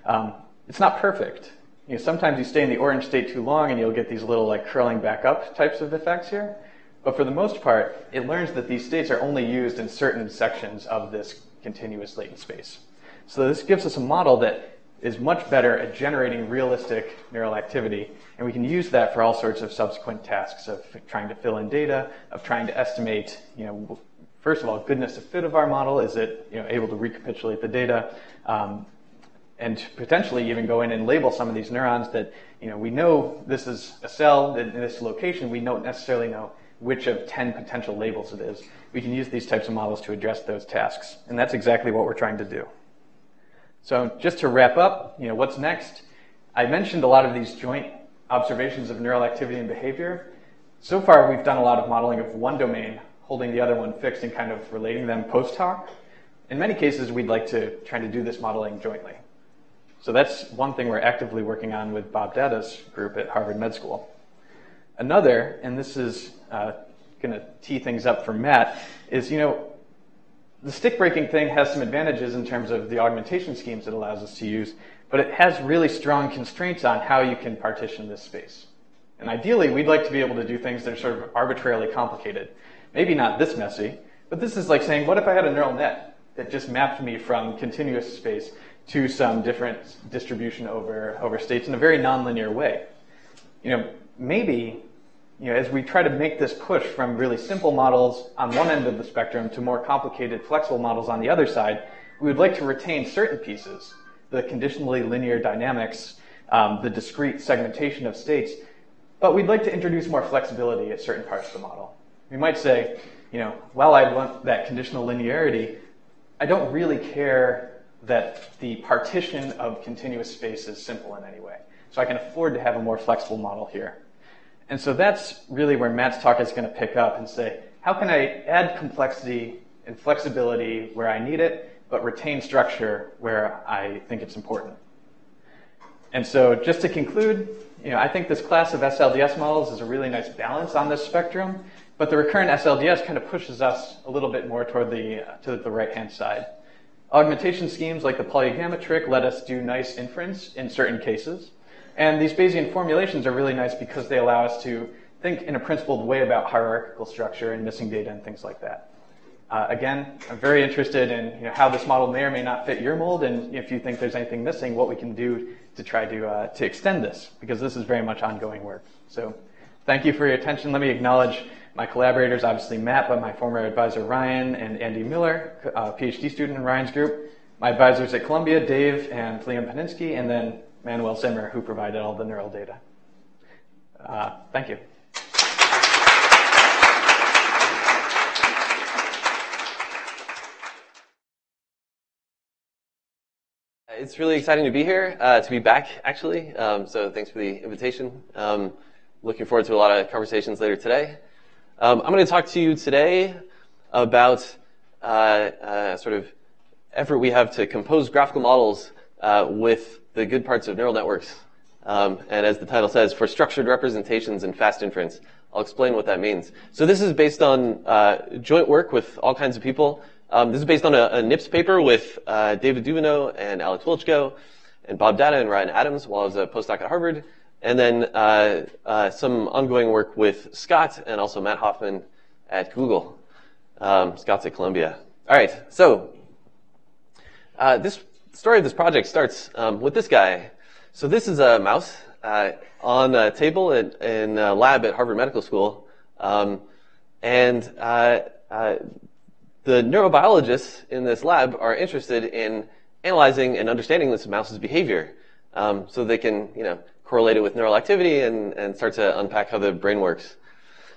Um, it's not perfect. You know, sometimes you stay in the orange state too long and you'll get these little like curling back up types of effects here. But for the most part, it learns that these states are only used in certain sections of this continuous latent space. So this gives us a model that is much better at generating realistic neural activity, and we can use that for all sorts of subsequent tasks of trying to fill in data, of trying to estimate, you know, first of all, goodness of fit of our model. Is it, you know, able to recapitulate the data? Um, and potentially even go in and label some of these neurons that, you know, we know this is a cell in this location. We don't necessarily know which of ten potential labels it is. We can use these types of models to address those tasks, and that's exactly what we're trying to do. So just to wrap up, you know, what's next? I mentioned a lot of these joint observations of neural activity and behavior. So far, we've done a lot of modeling of one domain, holding the other one fixed and kind of relating them post hoc. In many cases, we'd like to try to do this modeling jointly. So that's one thing we're actively working on with Bob Dada's group at Harvard Med School. Another, and this is uh, going to tee things up for Matt, is, you know, the stick breaking thing has some advantages in terms of the augmentation schemes it allows us to use, but it has really strong constraints on how you can partition this space. And ideally, we'd like to be able to do things that are sort of arbitrarily complicated. Maybe not this messy, but this is like saying, what if I had a neural net that just mapped me from continuous space to some different distribution over, over states in a very nonlinear way? You know, maybe, you know, as we try to make this push from really simple models on one end of the spectrum to more complicated, flexible models on the other side, we would like to retain certain pieces, the conditionally linear dynamics, um, the discrete segmentation of states, but we'd like to introduce more flexibility at certain parts of the model. We might say, you know, while I want that conditional linearity, I don't really care that the partition of continuous space is simple in any way. So I can afford to have a more flexible model here. And so that's really where Matt's talk is going to pick up and say, how can I add complexity and flexibility where I need it, but retain structure where I think it's important? And so just to conclude, you know, I think this class of S L D S models is a really nice balance on this spectrum, but the recurrent S L D S kind of pushes us a little bit more toward the, uh, to the right-hand side. Augmentation schemes like the Pólya-gamma trick let us do nice inference in certain cases. And these Bayesian formulations are really nice because they allow us to think in a principled way about hierarchical structure and missing data and things like that. Uh, again, I'm very interested in, you know, how this model may or may not fit your mold, and if you think there's anything missing, what we can do to try to, uh, to extend this, because this is very much ongoing work. So thank you for your attention. Let me acknowledge my collaborators, obviously Matt, but my former advisor Ryan and Andy Miller, a PhD student in Ryan's group, my advisors at Columbia, Dave and Liam Paninsky, and then Manuel Zimmer, who provided all the neural data. Uh, thank you. It's really exciting to be here, uh, to be back, actually. Um, so thanks for the invitation. Um, looking forward to a lot of conversations later today. Um, I'm going to talk to you today about uh, uh, sort of effort we have to compose graphical models uh, with the good parts of neural networks. Um, and as the title says, for structured representations and fast inference. I'll explain what that means. So this is based on uh, joint work with all kinds of people. Um, this is based on a, a NIPS paper with uh, David Duvenow and Alex Wiltschko and Bob Dada and Ryan Adams while I was a postdoc at Harvard, and then uh, uh, some ongoing work with Scott and also Matt Hoffman at Google. Um, Scott's at Columbia. All right, so uh, this story of this project starts um, with this guy. So this is a mouse uh, on a table at, in a lab at Harvard Medical School, um, and uh, uh, the neurobiologists in this lab are interested in analyzing and understanding this mouse's behavior, um, so they can, you know, correlate it with neural activity and, and start to unpack how the brain works.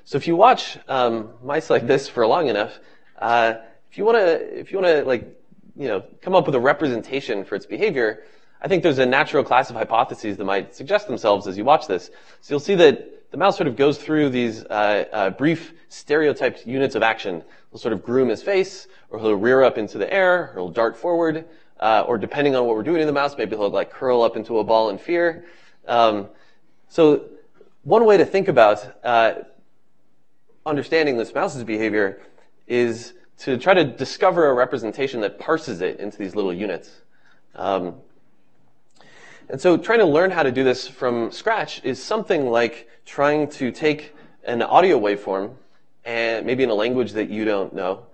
So if you watch um, mice like this for long enough, uh, if you want to, if you want to, like, you know, come up with a representation for its behavior, I think there's a natural class of hypotheses that might suggest themselves as you watch this. So you'll see that the mouse sort of goes through these uh, uh, brief stereotyped units of action. He'll sort of groom his face, or he'll rear up into the air, or he'll dart forward, uh, or depending on what we're doing to the mouse, maybe he'll like curl up into a ball in fear. Um, so one way to think about uh, understanding this mouse's behavior is to try to discover a representation that parses it into these little units. Um, And so trying to learn how to do this from scratch is something like trying to take an audio waveform, and maybe in a language that you don't know,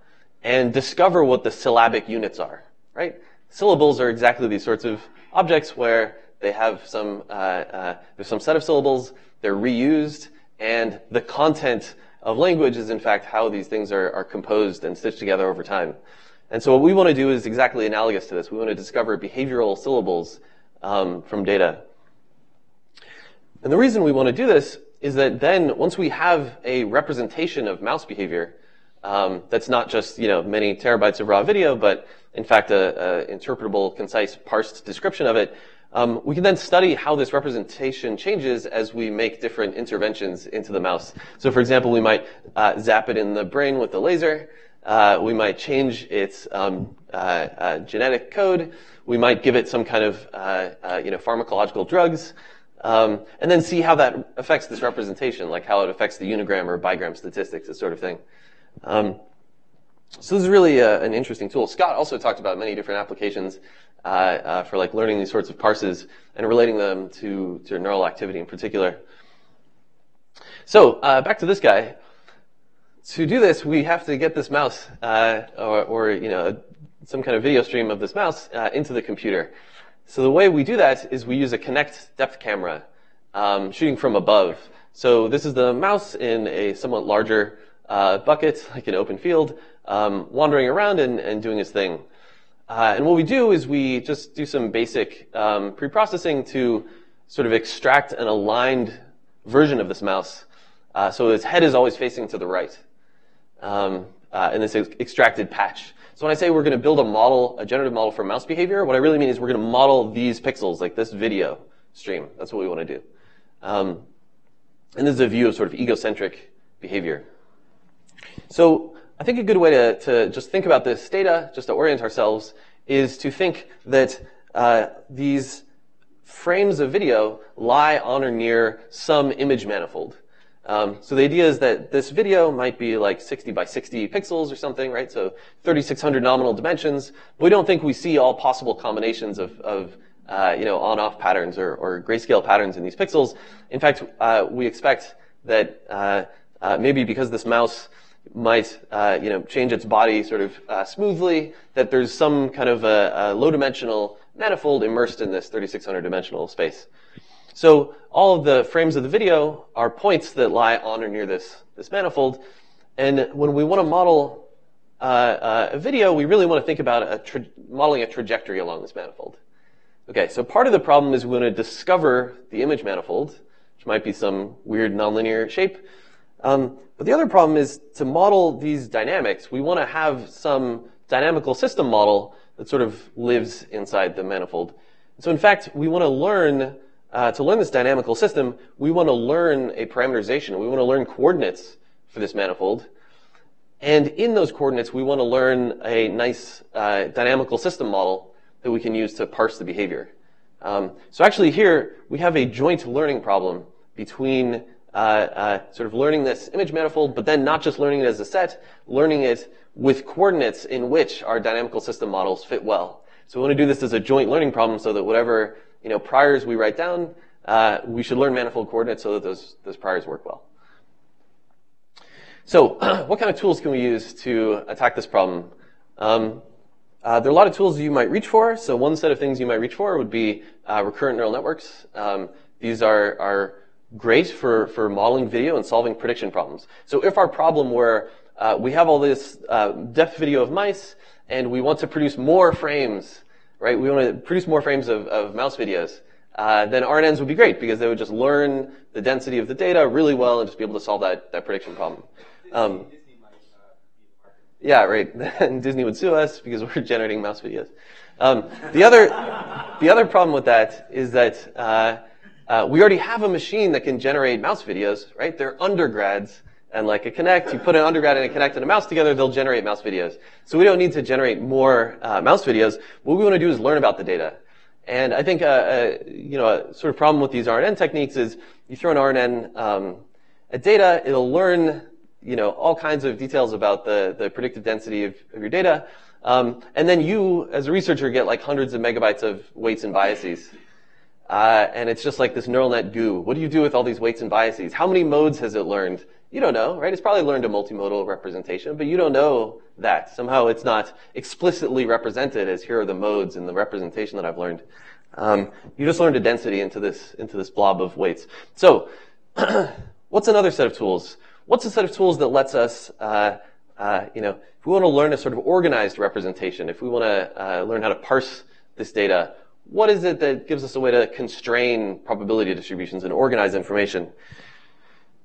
and discover what the syllabic units are, right? Syllables are exactly these sorts of objects where they have some, uh, uh, there's some set of syllables, they're reused, and the content of language is in fact how these things are, are composed and stitched together over time. And so what we want to do is exactly analogous to this. We want to discover behavioral syllables um, from data. And the reason we want to do this is that then once we have a representation of mouse behavior, um, that's not just, you know, many terabytes of raw video, but in fact a, a interpretable, concise, parsed description of it, um, we can then study how this representation changes as we make different interventions into the mouse. So for example, we might uh, zap it in the brain with the laser. Uh, we might change its um, uh, uh, genetic code. We might give it some kind of uh, uh, you know, pharmacological drugs, um, and then see how that affects this representation, like how it affects the unigram or bigram statistics, this sort of thing. Um, so this is really a, an interesting tool. Scott also talked about many different applications uh, uh, for like learning these sorts of parses and relating them to, to neural activity in particular. So uh, back to this guy. To do this, we have to get this mouse, uh, or, or you know, some kind of video stream of this mouse uh, into the computer. So the way we do that is we use a Kinect depth camera, um, shooting from above. So this is the mouse in a somewhat larger uh, bucket, like an open field, um, wandering around and, and doing his thing. Uh, and what we do is we just do some basic um, pre-processing to sort of extract an aligned version of this mouse. Uh, so its head is always facing to the right. Um, uh, in this ex extracted patch. So when I say we're going to build a model, a generative model for mouse behavior, what I really mean is we're going to model these pixels, like this video stream. That's what we want to do. Um, and this is a view of sort of egocentric behavior. So I think a good way to, to just think about this data, just to orient ourselves, is to think that uh, these frames of video lie on or near some image manifold. Um, so the idea is that this video might be like sixty by sixty pixels or something, right? So thirty-six hundred nominal dimensions. But we don't think we see all possible combinations of, of uh, you know, on-off patterns or, or grayscale patterns in these pixels. In fact, uh, we expect that uh, uh, maybe because this mouse might, uh, you know, change its body sort of uh, smoothly, that there's some kind of a, a low-dimensional manifold immersed in this thirty-six hundred dimensional space. So all of the frames of the video are points that lie on or near this, this manifold. And when we want to model uh, uh, a video, we really want to think about a tra modeling a trajectory along this manifold. Okay, so part of the problem is we want to discover the image manifold, which might be some weird nonlinear shape. Um, but the other problem is to model these dynamics, we want to have some dynamical system model that sort of lives inside the manifold. So in fact, we want to learn Uh, to learn this dynamical system, we want to learn a parameterization. We want to learn coordinates for this manifold. And in those coordinates, we want to learn a nice uh, dynamical system model that we can use to parse the behavior. Um, so actually here, we have a joint learning problem between uh, uh, sort of learning this image manifold, but then not just learning it as a set, learning it with coordinates in which our dynamical system models fit well. So we want to do this as a joint learning problem so that whatever you know, priors we write down, uh, we should learn manifold coordinates so that those, those priors work well. So what kind of tools can we use to attack this problem? Um, uh, there are a lot of tools you might reach for. So one set of things you might reach for would be uh, recurrent neural networks. Um, these are, are great for, for modeling video and solving prediction problems. So if our problem were uh, we have all this uh, depth video of mice and we want to produce more frames, right? We want to produce more frames of, of mouse videos. Uh, then R N Ns would be great because they would just learn the density of the data really well and just be able to solve that, that prediction problem. Um, yeah, right. And Disney would sue us because we're generating mouse videos. Um, the other, the other problem with that is that uh, uh, we already have a machine that can generate mouse videos, right? They're undergrads. And like a Kinect, you put an undergrad and a Kinect and a mouse together, they'll generate mouse videos. So we don't need to generate more uh, mouse videos. What we want to do is learn about the data. And I think uh, uh, you know, a sort of problem with these R N N techniques is you throw an R N N um, at data, it'll learn you know all kinds of details about the the predictive density of, of your data, um, and then you as a researcher get like hundreds of megabytes of weights and biases. Uh, and it's just like this neural net goo. What do you do with all these weights and biases? How many modes has it learned? You don't know, right? It's probably learned a multimodal representation, but you don't know that. Somehow it's not explicitly represented as here are the modes in the representation that I've learned. Um, you just learned a density into this, into this blob of weights. So what's another set of tools? What's a set of tools that lets us uh, uh, you know, if we want to learn a sort of organized representation, if we want to uh, learn how to parse this data, what is it that gives us a way to constrain probability distributions and organize information?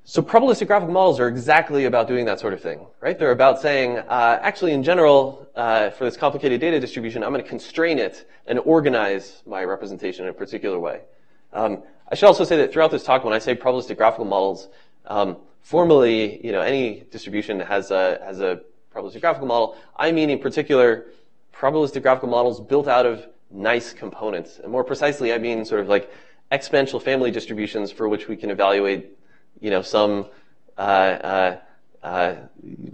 So probabilistic graphical models are exactly about doing that sort of thing, right? They're about saying, uh, actually, in general, uh, for this complicated data distribution, I'm going to constrain it and organize my representation in a particular way. Um, I should also say that throughout this talk, when I say probabilistic graphical models, um, formally, you know, any distribution has a has a probabilistic graphical model. I mean, in particular, probabilistic graphical models built out of nice components, and more precisely, I mean sort of like exponential family distributions for which we can evaluate, you know, some uh, uh, uh,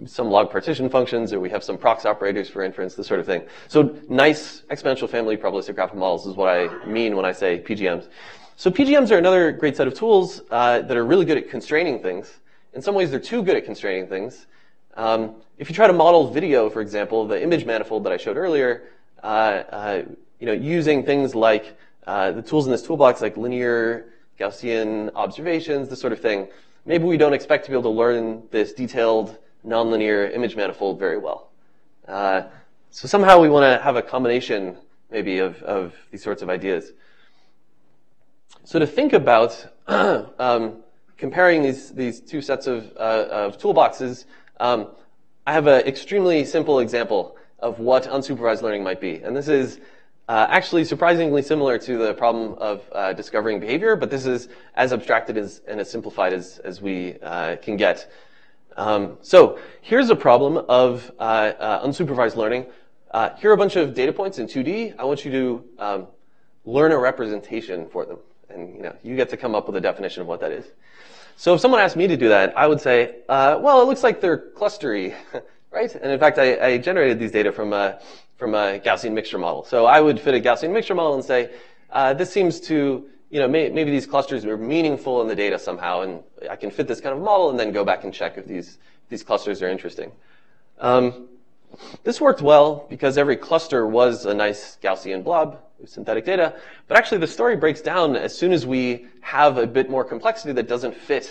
some log partition functions, or we have some prox operators for inference, this sort of thing. So nice exponential family probabilistic graphical models is what I mean when I say P G Ms. So P G Ms are another great set of tools uh, that are really good at constraining things. In some ways, they're too good at constraining things. Um, if you try to model video, for example, the image manifold that I showed earlier, uh, uh, you know, using things like uh, the tools in this toolbox, like linear Gaussian observations, this sort of thing, maybe we don't expect to be able to learn this detailed nonlinear image manifold very well. Uh, so somehow we want to have a combination, maybe, of, of these sorts of ideas. So to think about um, comparing these, these two sets of, uh, of toolboxes, um, I have an extremely simple example of what unsupervised learning might be. And this is Uh, actually surprisingly similar to the problem of uh, discovering behavior, but this is as abstracted as, and as simplified as, as we uh, can get. Um, so here's a problem of uh, uh, unsupervised learning. Uh, here are a bunch of data points in two D. I want you to um, learn a representation for them. And you know, you get to come up with a definition of what that is. So if someone asked me to do that, I would say, uh, well, it looks like they're clustery, right? And in fact, I, I generated these data from uh, from a Gaussian mixture model. So I would fit a Gaussian mixture model and say, uh, this seems to, you know, may, maybe these clusters are meaningful in the data somehow, and I can fit this kind of model and then go back and check if these, these clusters are interesting. Um, this worked well because every cluster was a nice Gaussian blob of synthetic data, but actually the story breaks down as soon as we have a bit more complexity that doesn't fit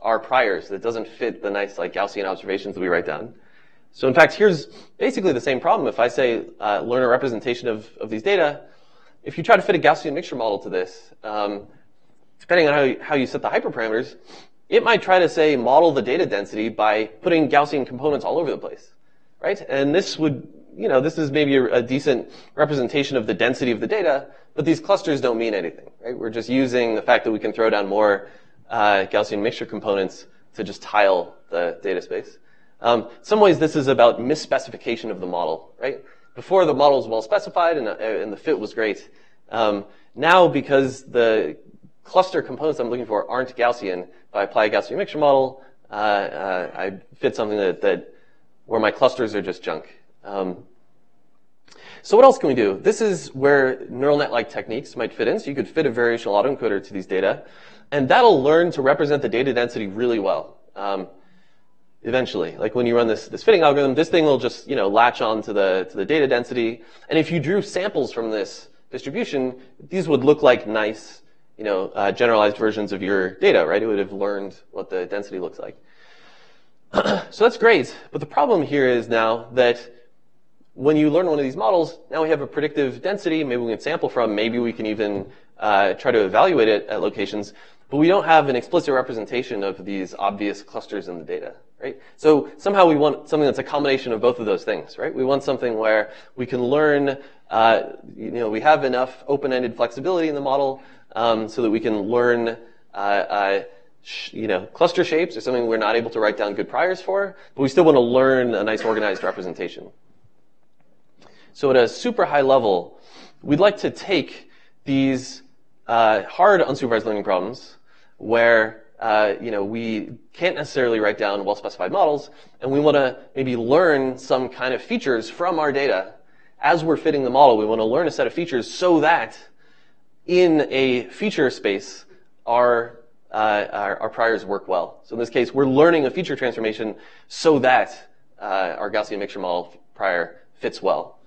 our priors, that doesn't fit the nice like Gaussian observations that we write down. So in fact, here's basically the same problem. If I say, uh, learn a representation of, of these data, if you try to fit a Gaussian mixture model to this, um, depending on how you, how you set the hyperparameters, it might try to, say, model the data density by putting Gaussian components all over the place, right? And this would, you know, this is maybe a, a decent representation of the density of the data, but these clusters don't mean anything, right? We're just using the fact that we can throw down more uh, Gaussian mixture components to just tile the data space. Um, in some ways, this is about misspecification of the model, right? Before, the model was well specified and, uh, and the fit was great. Um, now, because the cluster components I'm looking for aren't Gaussian, if I apply a Gaussian mixture model, uh, uh, I fit something that, that where my clusters are just junk. Um, so what else can we do? This is where neural net-like techniques might fit in. So you could fit a variational autoencoder to these data, and that'll learn to represent the data density really well. Um, Eventually, like when you run this, this fitting algorithm, this thing will just, you know, latch on to the, to the data density. And if you drew samples from this distribution, these would look like nice, you know, uh, generalized versions of your data, right? It would have learned what the density looks like. So that's great. But the problem here is now that when you learn one of these models, now we have a predictive density, maybe we can sample from, maybe we can even uh, try to evaluate it at locations. But we don't have an explicit representation of these obvious clusters in the data, right? So somehow we want something that's a combination of both of those things, right? We want something where we can learn, uh, you know, we have enough open-ended flexibility in the model um, so that we can learn, uh, uh, sh you know, cluster shapes or something we're not able to write down good priors for, but we still want to learn a nice organized representation. So at a super high level, we'd like to take these uh, hard unsupervised learning problems where uh, you know, we can't necessarily write down well-specified models, and we want to maybe learn some kind of features from our data. As we're fitting the model, we want to learn a set of features so that in a feature space, our, uh, our, our priors work well. So in this case, we're learning a feature transformation so that uh, our Gaussian mixture model prior fits well.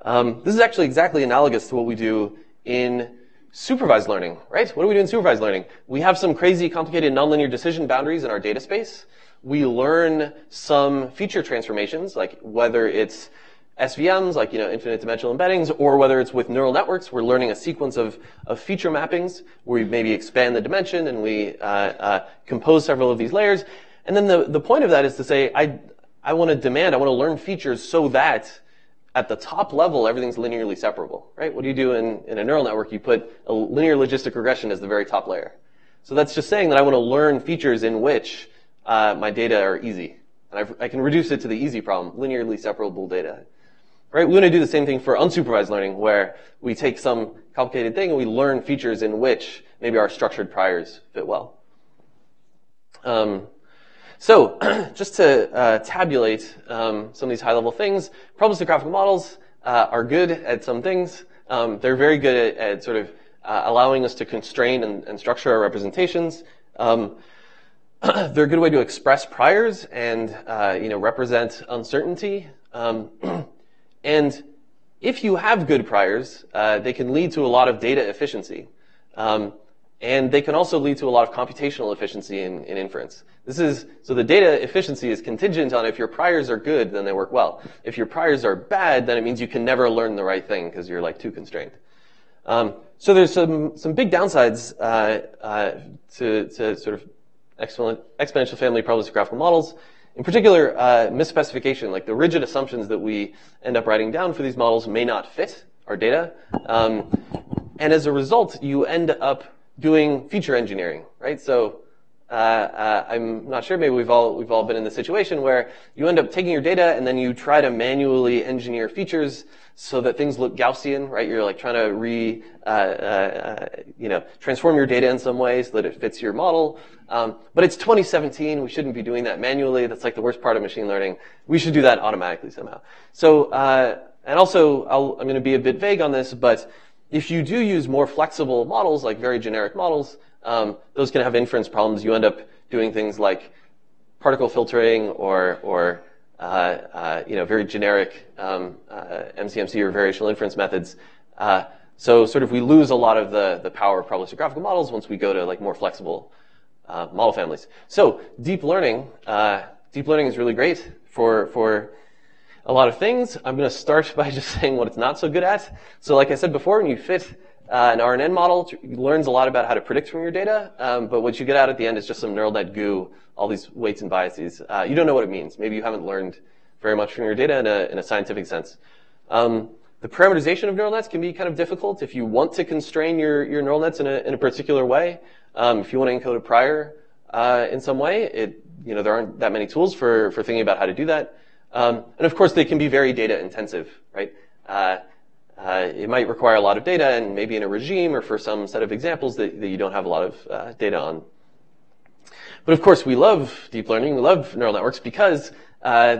Um, this is actually exactly analogous to what we do in Supervised learning, right? What do we do in supervised learning? We have some crazy, complicated, nonlinear decision boundaries in our data space. We learn some feature transformations, like whether it's S V Ms, like, you know, infinite dimensional embeddings, or whether it's with neural networks, we're learning a sequence of, of feature mappings where we maybe expand the dimension and we uh, uh, compose several of these layers. And then the, the point of that is to say, I, I want to demand, I want to learn features so that at the top level, everything's linearly separable, right? What do you do in, in a neural network? You put a linear logistic regression as the very top layer. So that's just saying that I want to learn features in which uh, my data are easy. And I've, I can reduce it to the easy problem, linearly separable data. Right? We want to do the same thing for unsupervised learning, where we take some complicated thing and we learn features in which maybe our structured priors fit well. Um, so just to uh, tabulate um, some of these high-level things, probabilistic graphical models uh, are good at some things. Um, they're very good at, at sort of uh, allowing us to constrain and, and structure our representations. Um, they're a good way to express priors and uh, you know, represent uncertainty. Um, And if you have good priors, uh, they can lead to a lot of data efficiency. Um, and they can also lead to a lot of computational efficiency in, in inference. This is, so the data efficiency is contingent on if your priors are good, then they work well. If your priors are bad, then it means you can never learn the right thing because you're like too constrained. Um, so there's some, some big downsides uh, uh, to, to sort of exponential family probabilistic graphical models. In particular, uh, misspecification, like the rigid assumptions that we end up writing down for these models may not fit our data. Um, and as a result, you end up doing feature engineering, right? So uh, uh, I'm not sure, maybe we've all, we've all been in the situation where you end up taking your data and then you try to manually engineer features so that things look Gaussian, right? You're like trying to re, uh, uh, you know, transform your data in some way so that it fits your model. Um, but it's twenty seventeen, we shouldn't be doing that manually. That's like the worst part of machine learning. We should do that automatically somehow. So, uh, and also, I'll, I'm going to be a bit vague on this, but if you do use more flexible models, like very generic models, um, those can have inference problems. You end up doing things like particle filtering or, or uh, uh, you know, very generic um, uh, M C M C or variational inference methods. Uh, so sort of we lose a lot of the, the power of probabilistic graphical models once we go to like more flexible Uh, model families. So deep learning, uh, deep learning is really great for for a lot of things. I'm going to start by just saying what it's not so good at. So like I said before, when you fit uh, an R N N model, it learns a lot about how to predict from your data, um, but what you get out at the end is just some neural net goo, all these weights and biases. Uh, you don't know what it means. Maybe you haven't learned very much from your data in a, in a scientific sense. Um, the parameterization of neural nets can be kind of difficult if you want to constrain your, your neural nets in a, in a particular way. Um, if you want to encode a prior uh, in some way, it, you know, there aren't that many tools for, for thinking about how to do that. Um, and of course, they can be very data intensive, right? Uh, uh, it might require a lot of data, and maybe in a regime or for some set of examples that, that you don't have a lot of uh, data on. But of course, we love deep learning, we love neural networks because uh,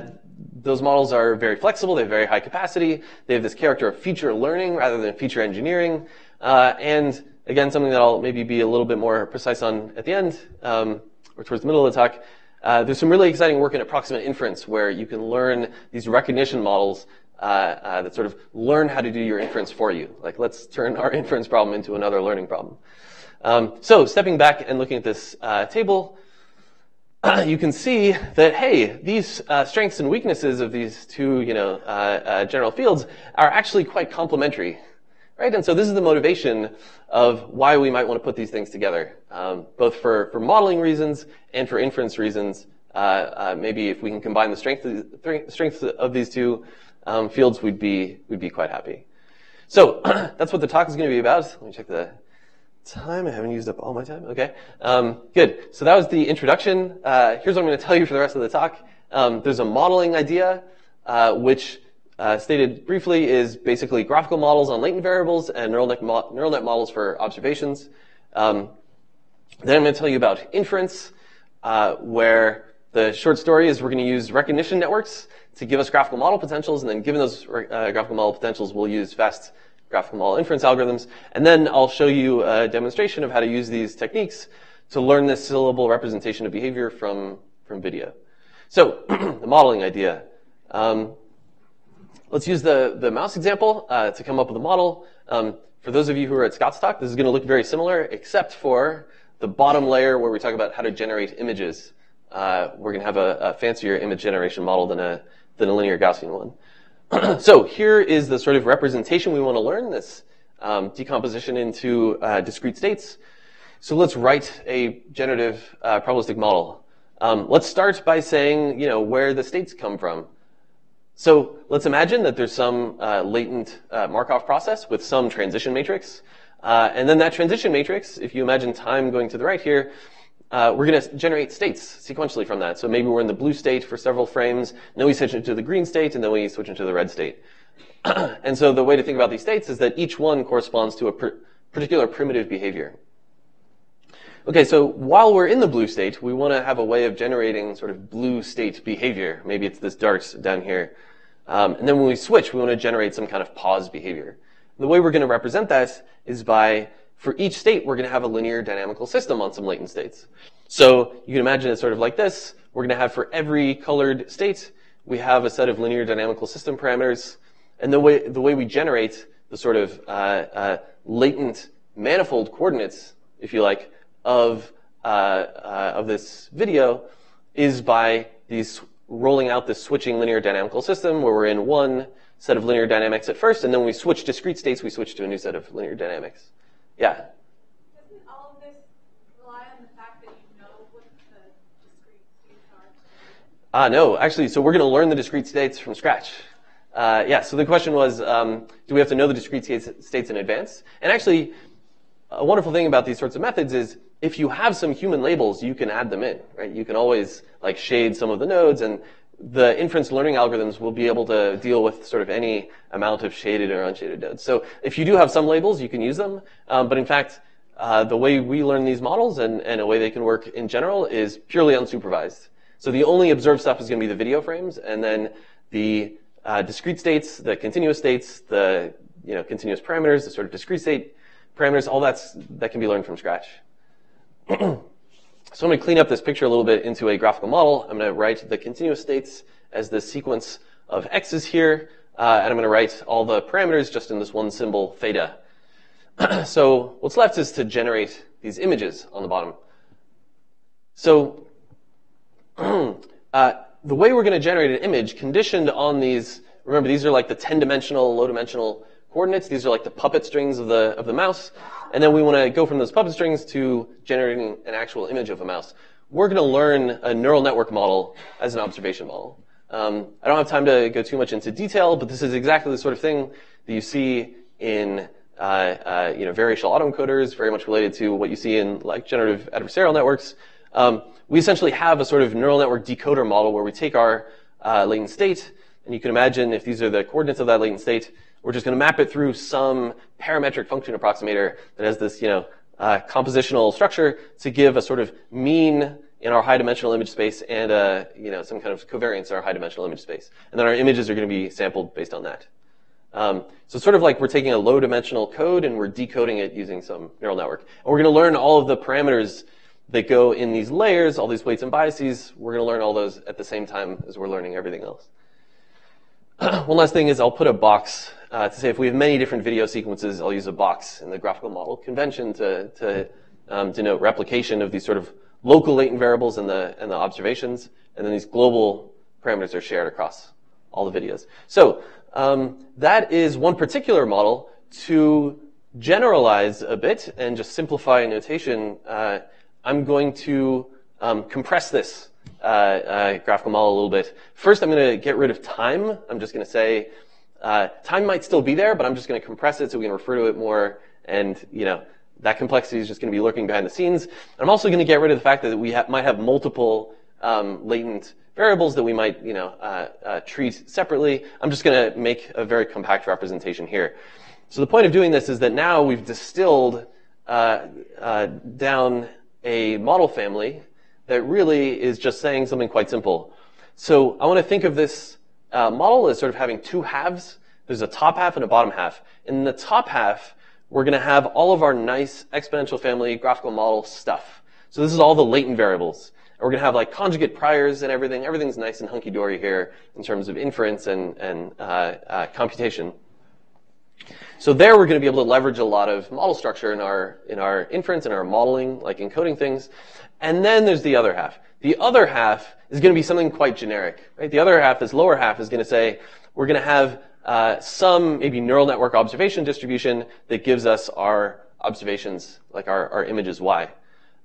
those models are very flexible, they have very high capacity, they have this character of feature learning rather than feature engineering, uh, and again, something that I'll maybe be a little bit more precise on at the end, um, or towards the middle of the talk. Uh, there's some really exciting work in approximate inference where you can learn these recognition models uh, uh, that sort of learn how to do your inference for you. Like, let's turn our inference problem into another learning problem. Um, so stepping back and looking at this uh, table, uh, you can see that, hey, these uh, strengths and weaknesses of these two, you know, uh, uh, general fields are actually quite complementary. Right? And so this is the motivation of why we might want to put these things together, um, both for, for modeling reasons and for inference reasons. Uh, uh, maybe if we can combine the strength of the, strengths of these two um, fields, we'd be we'd be quite happy. So that's what the talk is going to be about. Let me check the time. I haven't used up all my time. Okay, um, good. So that was the introduction. Uh, here's what I'm going to tell you for the rest of the talk. Um, there's a modeling idea, uh, which. Uh, stated briefly, is basically graphical models on latent variables and neural net, mo neural net models for observations. Um, then I'm going to tell you about inference, uh, where the short story is we're going to use recognition networks to give us graphical model potentials, and then given those uh, graphical model potentials, we'll use fast graphical model inference algorithms. And then I'll show you a demonstration of how to use these techniques to learn this syllable representation of behavior from, from video. So, the modeling idea. Um, Let's use the, the mouse example uh, to come up with a model. Um, for those of you who are at Scott's talk, this is going to look very similar, except for the bottom layer where we talk about how to generate images. Uh, we're going to have a, a fancier image generation model than a, than a linear Gaussian one. So here is the sort of representation we want to learn, this um, decomposition into uh, discrete states. So let's write a generative uh, probabilistic model. Um, let's start by saying, you know, where the states come from. So let's imagine that there's some uh, latent uh, Markov process with some transition matrix. Uh, and then that transition matrix, if you imagine time going to the right here, uh, we're going to generate states sequentially from that. So maybe we're in the blue state for several frames, and then we switch into the green state, and then we switch into the red state. And so the way to think about these states is that each one corresponds to a pr- particular primitive behavior. Okay, so while we're in the blue state, we want to have a way of generating sort of blue state behavior. Maybe it's this dart down here. Um, and then when we switch, we want to generate some kind of pause behavior. The way we're going to represent that is by, for each state, we're going to have a linear dynamical system on some latent states. So you can imagine it's sort of like this. We're going to have for every colored state, we have a set of linear dynamical system parameters. And the way, the way we generate the sort of uh, uh, latent manifold coordinates, if you like, of uh, uh, of this video is by these rolling out this switching linear dynamical system where we're in one set of linear dynamics at first, and then when we switch discrete states, we switch to a new set of linear dynamics. Yeah? Doesn't all of this rely on the fact that you know what the discrete states are? Ah, uh, no. Actually, so we're going to learn the discrete states from scratch. Uh, yeah, so the question was, um, do we have to know the discrete states, states in advance? And actually, a wonderful thing about these sorts of methods is if you have some human labels, you can add them in, right? You can always like shade some of the nodes, and the inference learning algorithms will be able to deal with sort of any amount of shaded or unshaded nodes. So if you do have some labels, you can use them. Um, but in fact, uh, the way we learn these models and, and a way they can work in general is purely unsupervised. So the only observed stuff is going to be the video frames, and then the uh, discrete states, the continuous states, the you know continuous parameters, the sort of discrete state parameters, all that's, that can be learned from scratch. So I'm going to clean up this picture a little bit into a graphical model. I'm going to write the continuous states as the sequence of x's here, uh, and I'm going to write all the parameters just in this one symbol, theta. So what's left is to generate these images on the bottom. So uh, the way we're going to generate an image conditioned on these, remember these are like the ten-dimensional, low-dimensional coordinates. These are like the puppet strings of the of the mouse. And then we want to go from those puppet strings to generating an actual image of a mouse. We're going to learn a neural network model as an observation model. Um, I don't have time to go too much into detail, but this is exactly the sort of thing that you see in uh, uh, you know variational autoencoders, very much related to what you see in like generative adversarial networks. Um, we essentially have a sort of neural network decoder model where we take our uh, latent state, and you can imagine if these are the coordinates of that latent state, we're just going to map it through some parametric function approximator that has this, you know, uh, compositional structure to give a sort of mean in our high-dimensional image space and, uh, you know, some kind of covariance in our high-dimensional image space. And then our images are going to be sampled based on that. Um, so it's sort of like we're taking a low-dimensional code and we're decoding it using some neural network. And we're going to learn all of the parameters that go in these layers, all these weights and biases. We're going to learn all those at the same time as we're learning everything else. One last thing is I'll put a box uh, to say if we have many different video sequences, I'll use a box in the graphical model convention to, to um, denote replication of these sort of local latent variables and the, and the observations. And then these global parameters are shared across all the videos. So um, that is one particular model. To generalize a bit and just simplify notation, uh, I'm going to um, compress this Uh, uh, graphical model a little bit. First, I'm going to get rid of time. I'm just going to say uh, time might still be there, but I'm just going to compress it so we can refer to it more. And you know that complexity is just going to be lurking behind the scenes. I'm also going to get rid of the fact that we ha might have multiple um, latent variables that we might you know uh, uh, treat separately. I'm just going to make a very compact representation here. So the point of doing this is that now we've distilled uh, uh, down a model family that really is just saying something quite simple. So I want to think of this uh, model as sort of having two halves. There's a top half and a bottom half. In the top half, we're going to have all of our nice exponential family graphical model stuff. So this is all the latent variables. we're going to have like conjugate priors and everything. Everything's nice and hunky-dory here in terms of inference and, and uh, uh, computation. So there we're going to be able to leverage a lot of model structure in our, in our inference and our modeling, like encoding things. And then there's the other half. The other half is going to be something quite generic, right? The other half, this lower half, is going to say we're going to have uh, some maybe neural network observation distribution that gives us our observations, like our, our images Y.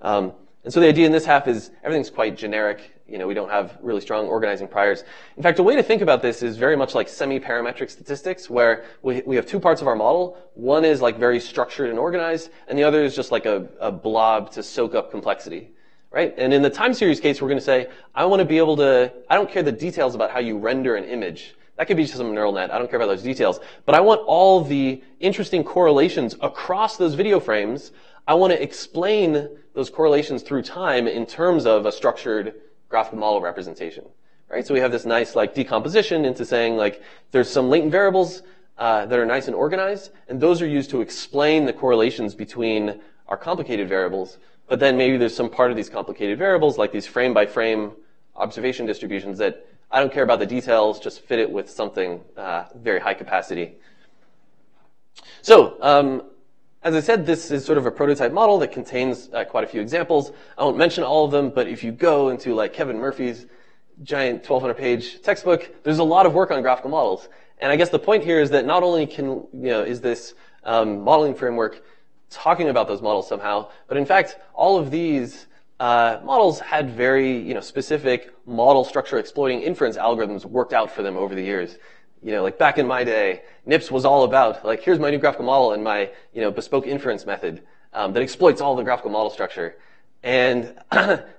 Um, and so the idea in this half is everything's quite generic. You know, we don't have really strong organizing priors. In fact, a way to think about this is very much like semi-parametric statistics, where we, we have two parts of our model. One is like very structured and organized, and the other is just like a, a blob to soak up complexity, right? And in the time series case, we're going to say, I want to be able to, I don't care the details about how you render an image. That could be just some neural net. I don't care about those details. But I want all the interesting correlations across those video frames. I want to explain those correlations through time in terms of a structured graphical model representation, right? So we have this nice like decomposition into saying like there's some latent variables uh, that are nice and organized, and those are used to explain the correlations between our complicated variables. But then maybe there's some part of these complicated variables, like these frame-by-frame observation distributions, that I don't care about the details, just fit it with something uh, very high capacity. So, um, as I said, this is sort of a prototype model that contains uh, quite a few examples. I won't mention all of them, but if you go into like Kevin Murphy's giant twelve hundred page textbook, there's a lot of work on graphical models. And I guess the point here is that not only can, you know, is this um, modeling framework talking about those models somehow, but in fact, all of these uh, models had very, you know, specific model structure exploiting inference algorithms worked out for them over the years. You know, like back in my day, NIPS was all about, like, here's my new graphical model and my, you know, bespoke inference method um, that exploits all the graphical model structure. And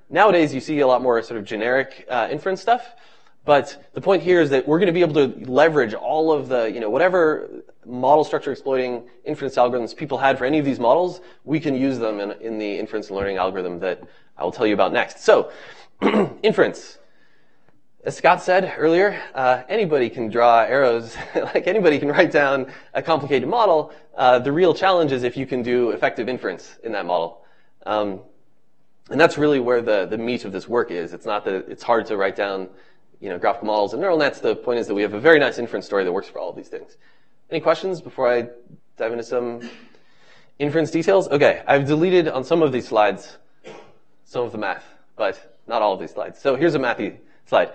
nowadays you see a lot more sort of generic uh, inference stuff. But the point here is that we're going to be able to leverage all of the, you know, whatever model structure exploiting inference algorithms people had for any of these models, we can use them in, in the inference learning algorithm that I will tell you about next. So, inference. As Scott said earlier, uh, anybody can draw arrows, like anybody can write down a complicated model. Uh, the real challenge is if you can do effective inference in that model. Um, and that's really where the, the meat of this work is. It's not that it's hard to write down, you know, graphical models and neural nets. The point is that we have a very nice inference story that works for all of these things. Any questions before I dive into some inference details? Okay, I've deleted on some of these slides some of the math, but not all of these slides. So here's a mathy slide.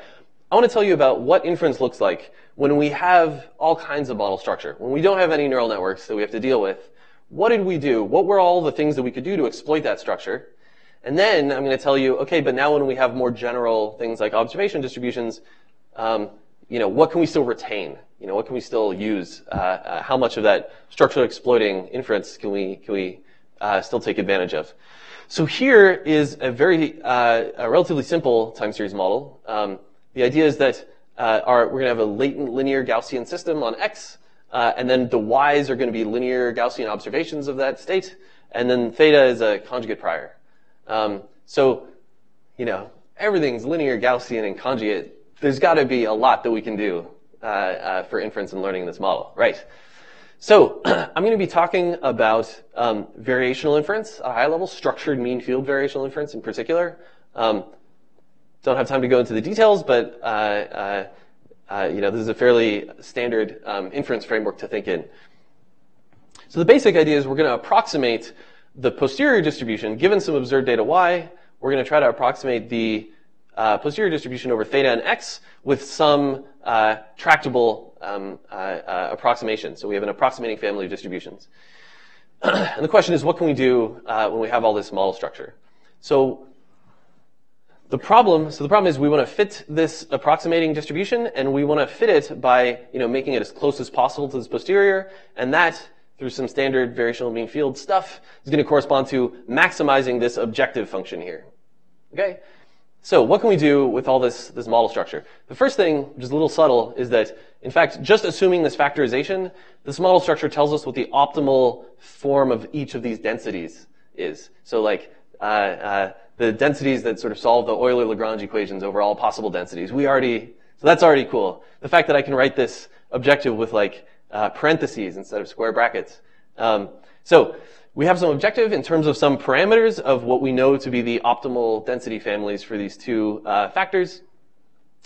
I want to tell you about what inference looks like when we have all kinds of model structure, when we don't have any neural networks that we have to deal with. What did we do? What were all the things that we could do to exploit that structure? And then I'm going to tell you, okay, but now when we have more general things like observation distributions, um, you know, what can we still retain? You know, what can we still use? Uh, uh, how much of that structural exploiting inference can we can we uh, still take advantage of? So here is a very uh, a relatively simple time series model. Um, The idea is that uh, our, we're going to have a latent linear Gaussian system on X, uh, and then the Y's are going to be linear Gaussian observations of that state, and then theta is a conjugate prior. Um, so, you know, everything's linear Gaussian and conjugate. There's got to be a lot that we can do uh, uh, for inference and learning in this model, right? So I'm going to be talking about um, variational inference at a high level, structured mean field variational inference in particular. Um, Don't have time to go into the details, but uh, uh, uh, you know, this is a fairly standard um, inference framework to think in. So the basic idea is we're going to approximate the posterior distribution given some observed data y. We're going to try to approximate the uh, posterior distribution over theta and x with some uh, tractable um, uh, uh, approximation. So we have an approximating family of distributions. And the question is, what can we do uh, when we have all this model structure? So. The problem, so the problem is we want to fit this approximating distribution, and we want to fit it by, you know, making it as close as possible to this posterior, and that, through some standard variational mean field stuff, is going to correspond to maximizing this objective function here. Okay? So what can we do with all this, this model structure? The first thing, which is a little subtle, is that, in fact, just assuming this factorization, this model structure tells us what the optimal form of each of these densities is. So like, uh, uh, the densities that sort of solve the Euler-Lagrange equations over all possible densities. We already, so that's already cool. The fact that I can write this objective with like uh, parentheses instead of square brackets. Um, so we have some objective in terms of some parameters of what we know to be the optimal density families for these two uh, factors.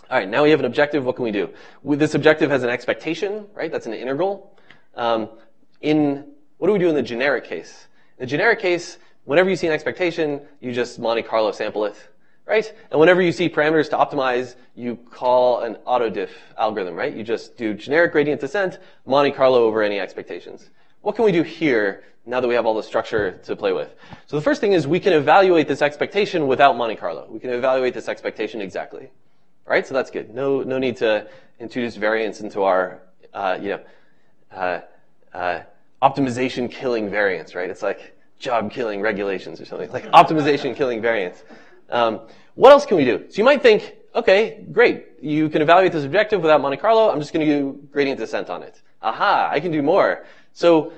All right, now we have an objective. What can we do? With this objective has an expectation, right? That's an integral. Um, in what do we do in the generic case? In the generic case, whenever you see an expectation, you just Monte Carlo sample it, right? And whenever you see parameters to optimize, you call an autodiff algorithm, right? You just do generic gradient descent, Monte Carlo over any expectations. What can we do here now that we have all the structure to play with? So the first thing is we can evaluate this expectation without Monte Carlo. We can evaluate this expectation exactly. All right, so that's good. No, no need to introduce variance into our, uh, you know, uh, uh, optimization killing variance, right? It's like job killing regulations or something, like optimization killing variance. Um, what else can we do? So you might think, okay, great. You can evaluate this objective without Monte Carlo. I'm just going to do gradient descent on it. Aha, I can do more. So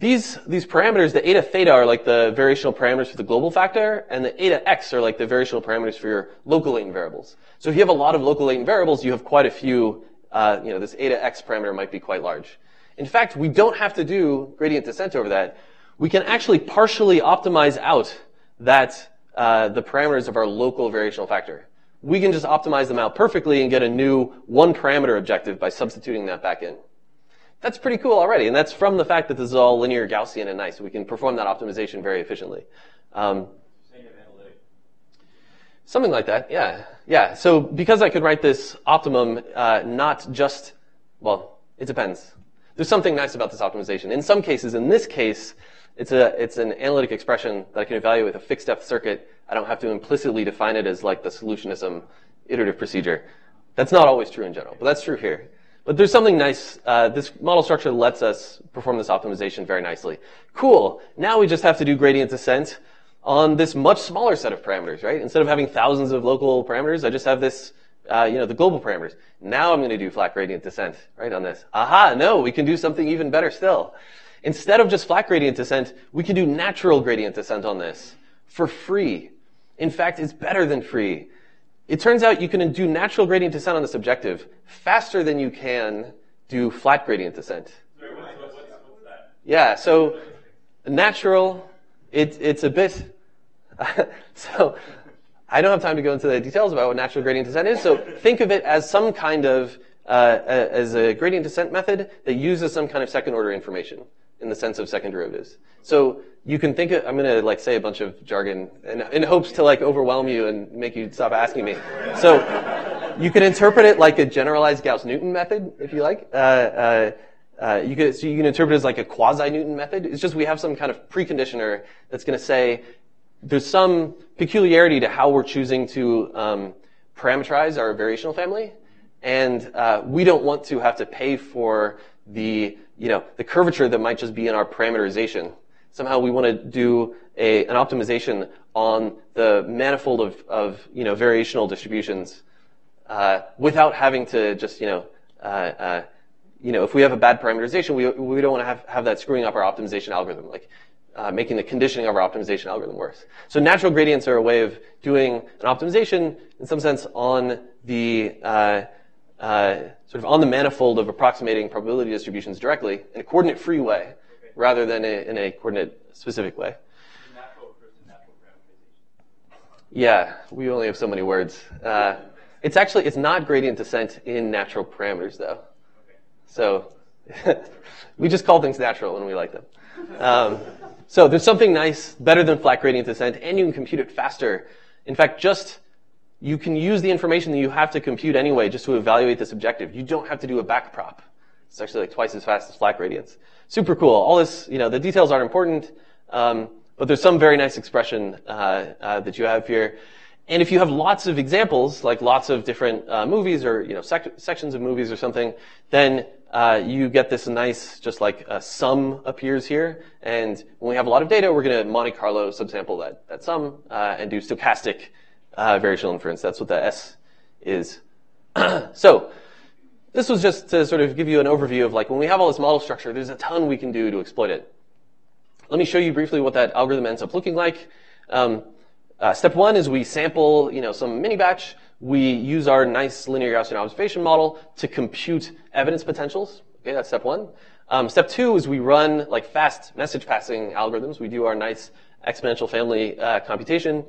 these, these parameters, the eta theta are like the variational parameters for the global factor, and the eta x are like the variational parameters for your local latent variables. So if you have a lot of local latent variables, you have quite a few, uh, you know, this eta x parameter might be quite large. In fact, we don't have to do gradient descent over that. We can actually partially optimize out that, uh, the parameters of our local variational factor. We can just optimize them out perfectly and get a new one parameter objective by substituting that back in. That's pretty cool already, and that's from the fact that this is all linear Gaussian and nice. We can perform that optimization very efficiently. Um, something like that, yeah. Yeah, so because I could write this optimum uh, not just, well, it depends. There's something nice about this optimization. In some cases, in this case, it's, a, it's an analytic expression that I can evaluate with a fixed depth circuit. I don't have to implicitly define it as like the solutionism iterative procedure. That's not always true in general, but that's true here. But there's something nice. Uh, this model structure lets us perform this optimization very nicely. Cool. Now we just have to do gradient descent on this much smaller set of parameters, right? Instead of having thousands of local parameters, I just have this, uh, you know, the global parameters. Now I'm going to do flat gradient descent, right, on this. Aha, no, we can do something even better still. Instead of just flat gradient descent, we can do natural gradient descent on this for free. In fact, it's better than free. It turns out you can do natural gradient descent on this objective faster than you can do flat gradient descent. Sorry, what's, what's, what's that? Yeah, so natural, it, it's a bit... Uh, so I don't have time to go into the details about what natural gradient descent is, so think of it as some kind of, uh, a, as a gradient descent method that uses some kind of second-order information in the sense of second derivatives. So you can think of, I'm going to like say a bunch of jargon in, in hopes to like overwhelm you and make you stop asking me. So you can interpret it like a generalized Gauss-Newton method, if you like. Uh, uh, uh, you could, so you can interpret it as like a quasi-Newton method. It's just we have some kind of preconditioner that's going to say there's some peculiarity to how we're choosing to um, parameterize our variational family, and uh, we don't want to have to pay for the you know, the curvature that might just be in our parameterization. Somehow we want to do a, an optimization on the manifold of, of you know, variational distributions uh, without having to just, you know, uh, uh, you know, if we have a bad parameterization, we, we don't want to have, have that screwing up our optimization algorithm, like uh, making the conditioning of our optimization algorithm worse. So natural gradients are a way of doing an optimization, in some sense, on the... Uh, Uh, sort of on the manifold of approximating probability distributions directly in a coordinate-free way, okay, rather than a, in a coordinate-specific way. Natural, natural yeah, we only have so many words. Uh, it's actually, it's not gradient descent in natural parameters, though. Okay. So we just call things natural when we like them. Um, so there's something nice, better than flat gradient descent, and you can compute it faster. In fact, just... you can use the information that you have to compute anyway just to evaluate this objective. You don't have to do a back prop. It's actually like twice as fast as flat gradients. Super cool. All this, you know, the details aren't important, um, but there's some very nice expression uh, uh, that you have here. And if you have lots of examples, like lots of different uh, movies or, you know, sec sections of movies or something, then uh, you get this nice, just like a sum appears here. And when we have a lot of data, we're going to Monte Carlo subsample that, that sum uh, and do stochastic Uh, variational inference. That's what the S is. So this was just to sort of give you an overview of like when we have all this model structure, there's a ton we can do to exploit it. Let me show you briefly what that algorithm ends up looking like. Um, uh, step one is we sample, you know, some mini batch. We use our nice linear Gaussian observation model to compute evidence potentials. Okay, that's step one. Um, step two is we run like fast message passing algorithms. We do our nice exponential family uh, computation.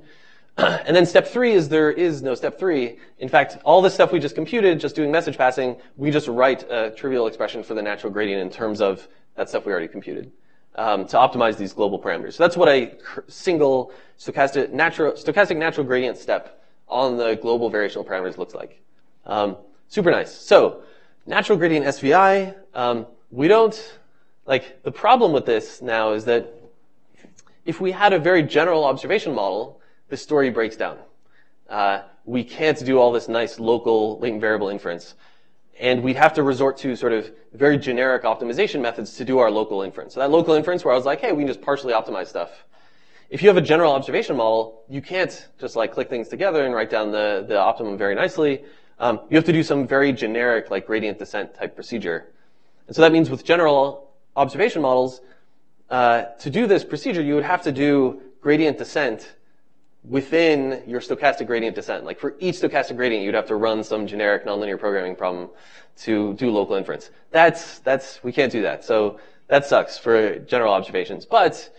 And then step three is there is no step three. In fact, all the stuff we just computed, just doing message passing, we just write a trivial expression for the natural gradient in terms of that stuff we already computed um, to optimize these global parameters. So that's what a single stochastic natural, stochastic natural gradient step on the global variational parameters looks like. Um, super nice. So natural gradient S V I, um, we don't, like, the problem with this now is that if we had a very general observation model, the story breaks down. Uh, we can't do all this nice local latent variable inference. And we'd have to resort to sort of very generic optimization methods to do our local inference. So that local inference where I was like, hey, we can just partially optimize stuff. If you have a general observation model, you can't just like click things together and write down the, the optimum very nicely. Um, you have to do some very generic like gradient descent type procedure. And so that means with general observation models, uh, to do this procedure, you would have to do gradient descent within your stochastic gradient descent. Like for each stochastic gradient, you'd have to run some generic nonlinear programming problem to do local inference. That's, that's, we can't do that. So that sucks for general observations. But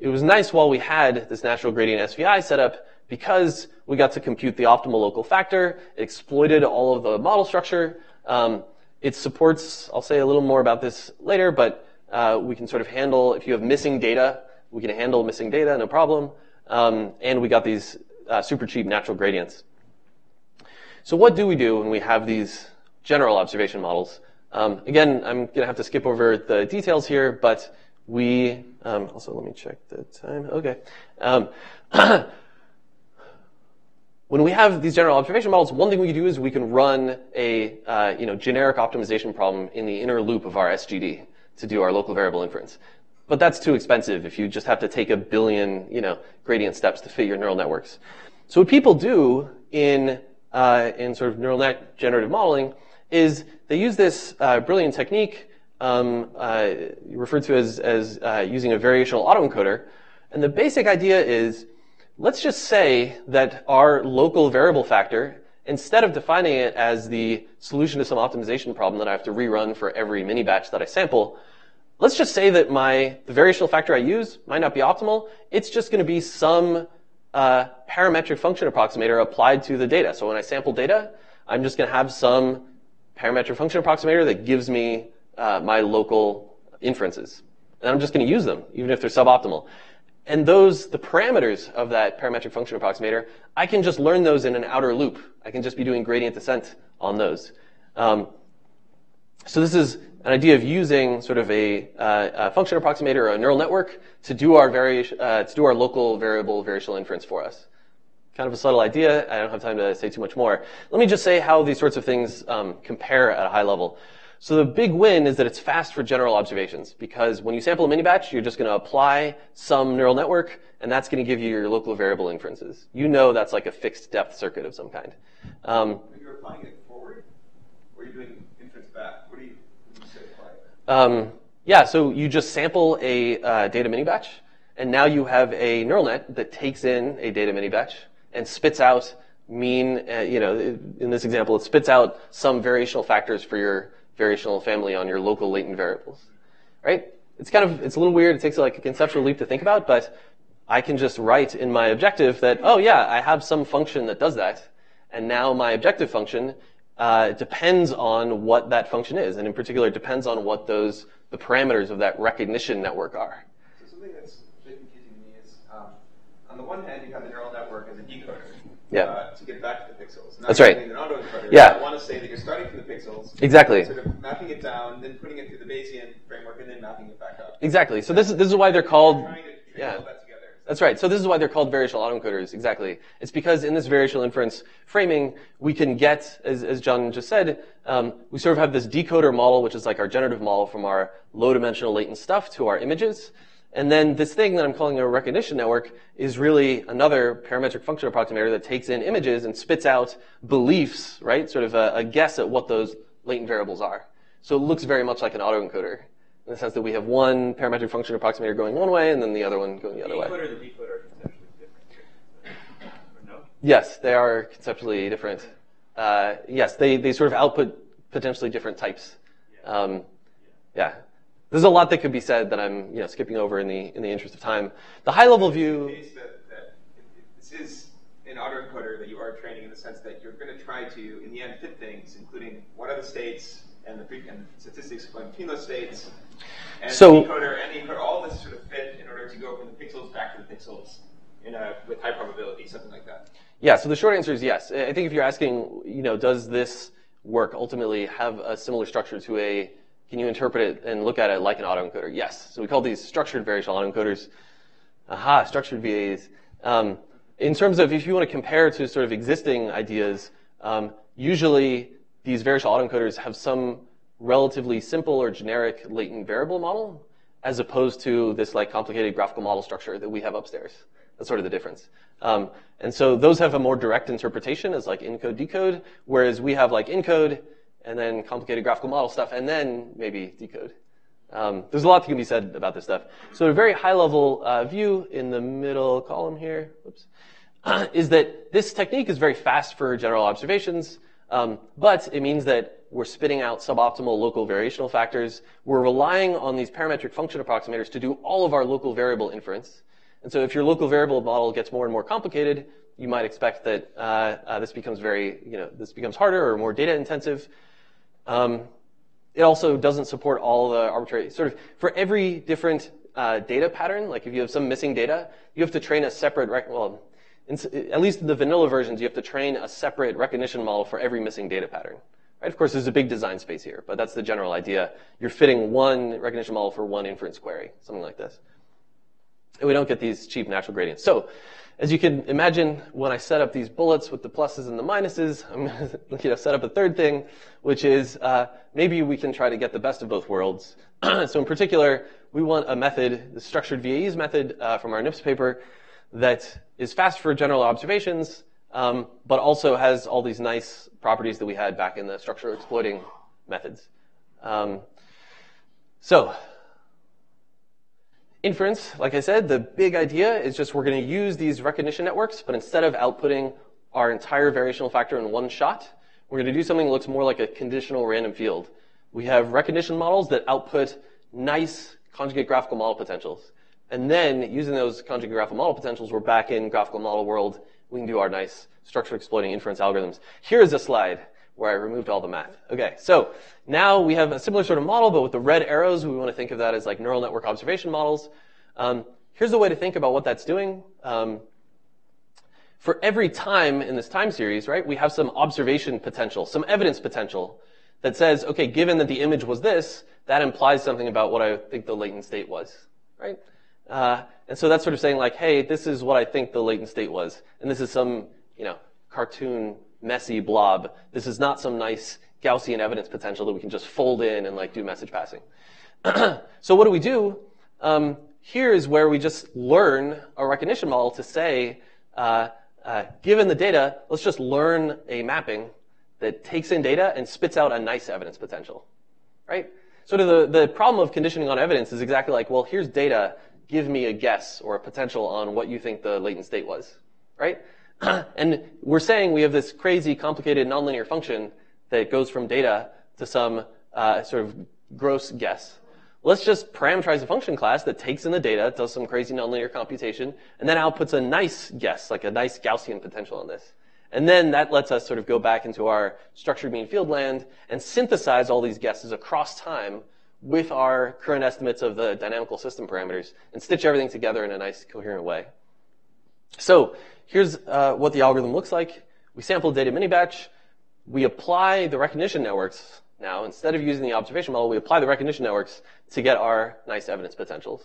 it was nice while we had this natural gradient S V I set up because we got to compute the optimal local factor. It exploited all of the model structure. Um, it supports, I'll say a little more about this later, but uh, we can sort of handle, if you have missing data, we can handle missing data, no problem. Um, and we got these uh, super cheap natural gradients. So what do we do when we have these general observation models? Um, again, I'm going to have to skip over the details here, but we um, also let me check the time. Okay, um, when we have these general observation models, one thing we can do is we can run a uh, you know generic optimization problem in the inner loop of our S G D to do our local variable inference. But that's too expensive if you just have to take a billion, you know, gradient steps to fit your neural networks. So what people do in uh, in sort of neural net generative modeling is they use this uh, brilliant technique um, uh, referred to as as uh, using a variational autoencoder. And the basic idea is, let's just say that our local variable factor, instead of defining it as the solution to some optimization problem that I have to rerun for every mini batch that I sample, let's just say that my the variational factor I use might not be optimal. It's just going to be some uh, parametric function approximator applied to the data. So when I sample data, I'm just going to have some parametric function approximator that gives me uh, my local inferences. And I'm just going to use them, even if they're suboptimal. And those, the parameters of that parametric function approximator, I can just learn those in an outer loop. I can just be doing gradient descent on those. Um, so this is an idea of using sort of a, uh, a function approximator or a neural network to do our variation, uh, to do our local variable variational inference for us. Kind of a subtle idea. I don't have time to say too much more. Let me just say how these sorts of things um, compare at a high level. So the big win is that it's fast for general observations, because when you sample a mini batch, you're just going to apply some neural network, and that's going to give you your local variable inferences. You know that's like a fixed depth circuit of some kind. Um, are you applying it forward, or are you doing inference back? What do you? Um, yeah, so you just sample a uh, data mini-batch, and now you have a neural net that takes in a data mini-batch and spits out mean, uh, you know, in this example, it spits out some variational factors for your variational family on your local latent variables, right? It's kind of, it's a little weird, it takes like a conceptual leap to think about, but I can just write in my objective that, oh yeah, I have some function that does that, and now my objective function Uh, depends on what that function is, and in particular, it depends on what those the parameters of that recognition network are. So something that's a bit confusing to me is, um, on the one hand, you have the neural network as a decoder, yeah, uh, to get back to the pixels. Now that's right. An autoencoder, yeah. I want to say that you're starting from the pixels, exactly, sort of mapping it down, then putting it through the Bayesian framework, and then mapping it back up. Exactly. So this is this is why they're called. Trying to yeah. That That's right. So this is why they're called variational autoencoders, exactly. It's because in this variational inference framing, we can get, as, as John just said, um, we sort of have this decoder model, which is like our generative model from our low-dimensional latent stuff to our images. And then this thing that I'm calling a recognition network is really another parametric function approximator that takes in images and spits out beliefs, right? Sort of a, a guess at what those latent variables are. So it looks very much like an autoencoder, in the sense that we have one parametric function approximator going one way and then the other one going the other way. The decoder and the decoder are conceptually different, or no? Yes, they are conceptually different. Uh, yes, they, they sort of output potentially different types. Um, yeah. There's a lot that could be said that I'm, you know, skipping over in the in the interest of time. The high-level view. That, that this is an autoencoder that you are training in the sense that you're going to try to, in the end, fit things, including what are the states and the and statistics between those states, and so, the encoder and the encoder, all this sort of fit in order to go from the pixels back to the pixels in a with high probability, something like that. Yeah. So the short answer is yes. I think if you're asking, you know, does this work ultimately have a similar structure to a can you interpret it and look at it like an autoencoder? Yes. So we call these structured variational autoencoders. Aha, structured V As. Um, in terms of if you want to compare to sort of existing ideas, um, usually these variational autoencoders have some relatively simple or generic latent variable model as opposed to this like complicated graphical model structure that we have upstairs. That's sort of the difference. Um, and so those have a more direct interpretation as like encode decode, whereas we have like encode, and then complicated graphical model stuff, and then maybe decode. Um, there's a lot that can be said about this stuff. So a very high-level uh, view in the middle column here oops, uh, is that this technique is very fast for general observations, um, but it means that we're spitting out suboptimal local variational factors. We're relying on these parametric function approximators to do all of our local variable inference. And so if your local variable model gets more and more complicated, you might expect that uh, uh, this becomes very, you know, this becomes harder or more data-intensive. Um, it also doesn't support all the arbitrary, sort of, for every different uh, data pattern, like if you have some missing data, you have to train a separate, rec well, in, at least in the vanilla versions, you have to train a separate recognition model for every missing data pattern. Right? Of course, there's a big design space here, but that's the general idea. You're fitting one recognition model for one inference query, something like this. And we don't get these cheap natural gradients. So, as you can imagine, when I set up these bullets with the pluses and the minuses, I'm going to you know, set up a third thing, which is uh, maybe we can try to get the best of both worlds. So in particular, we want a method, the structured V A Es method uh, from our NIPS paper, that is fast for general observations, um, but also has all these nice properties that we had back in the structure exploiting methods. Um, so. Inference, like I said, the big idea is just we're going to use these recognition networks, but instead of outputting our entire variational factor in one shot, we're going to do something that looks more like a conditional random field. We have recognition models that output nice conjugate graphical model potentials. And then, using those conjugate graphical model potentials, we're back in graphical model world. We can do our nice structure exploiting inference algorithms. Here is a slide where I removed all the math. Okay, so now we have a similar sort of model, but with the red arrows, we want to think of that as like neural network observation models. Um, here's a way to think about what that's doing. Um, for every time in this time series, right, we have some observation potential, some evidence potential that says, okay, given that the image was this, that implies something about what I think the latent state was, right? Uh, and so that's sort of saying like, hey, this is what I think the latent state was, and this is some, you know, cartoon messy blob. This is not some nice Gaussian evidence potential that we can just fold in and like do message passing. So what do we do? Um, here is where we just learn a recognition model to say, uh, uh, given the data, let's just learn a mapping that takes in data and spits out a nice evidence potential, right? So the, the problem of conditioning on evidence is exactly like, well, here's data, give me a guess or a potential on what you think the latent state was, right? And we're saying we have this crazy, complicated, nonlinear function that goes from data to some uh, sort of gross guess. Let's just parameterize a function class that takes in the data, does some crazy nonlinear computation, and then outputs a nice guess, like a nice Gaussian potential on this. And then that lets us sort of go back into our structured mean field land and synthesize all these guesses across time with our current estimates of the dynamical system parameters and stitch everything together in a nice, coherent way. So here's uh, what the algorithm looks like. We sample data mini-batch. We apply the recognition networks. Now, instead of using the observation model, we apply the recognition networks to get our nice evidence potentials.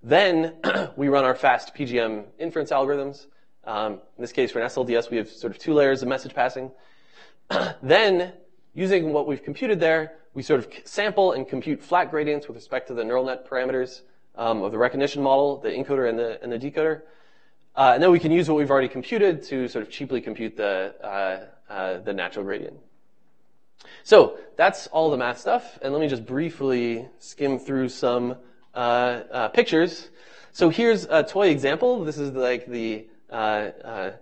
Then we run our fast P G M inference algorithms. Um, in this case, for an S L D S, we have sort of two layers of message passing. Then, using what we've computed there, we sort of sample and compute flat gradients with respect to the neural net parameters um, of the recognition model, the encoder and the, and the decoder. Uh, and then we can use what we've already computed to sort of cheaply compute the uh, uh, the natural gradient. So that's all the math stuff. And let me just briefly skim through some uh, uh, pictures. So here's a toy example. This is like the uh, uh,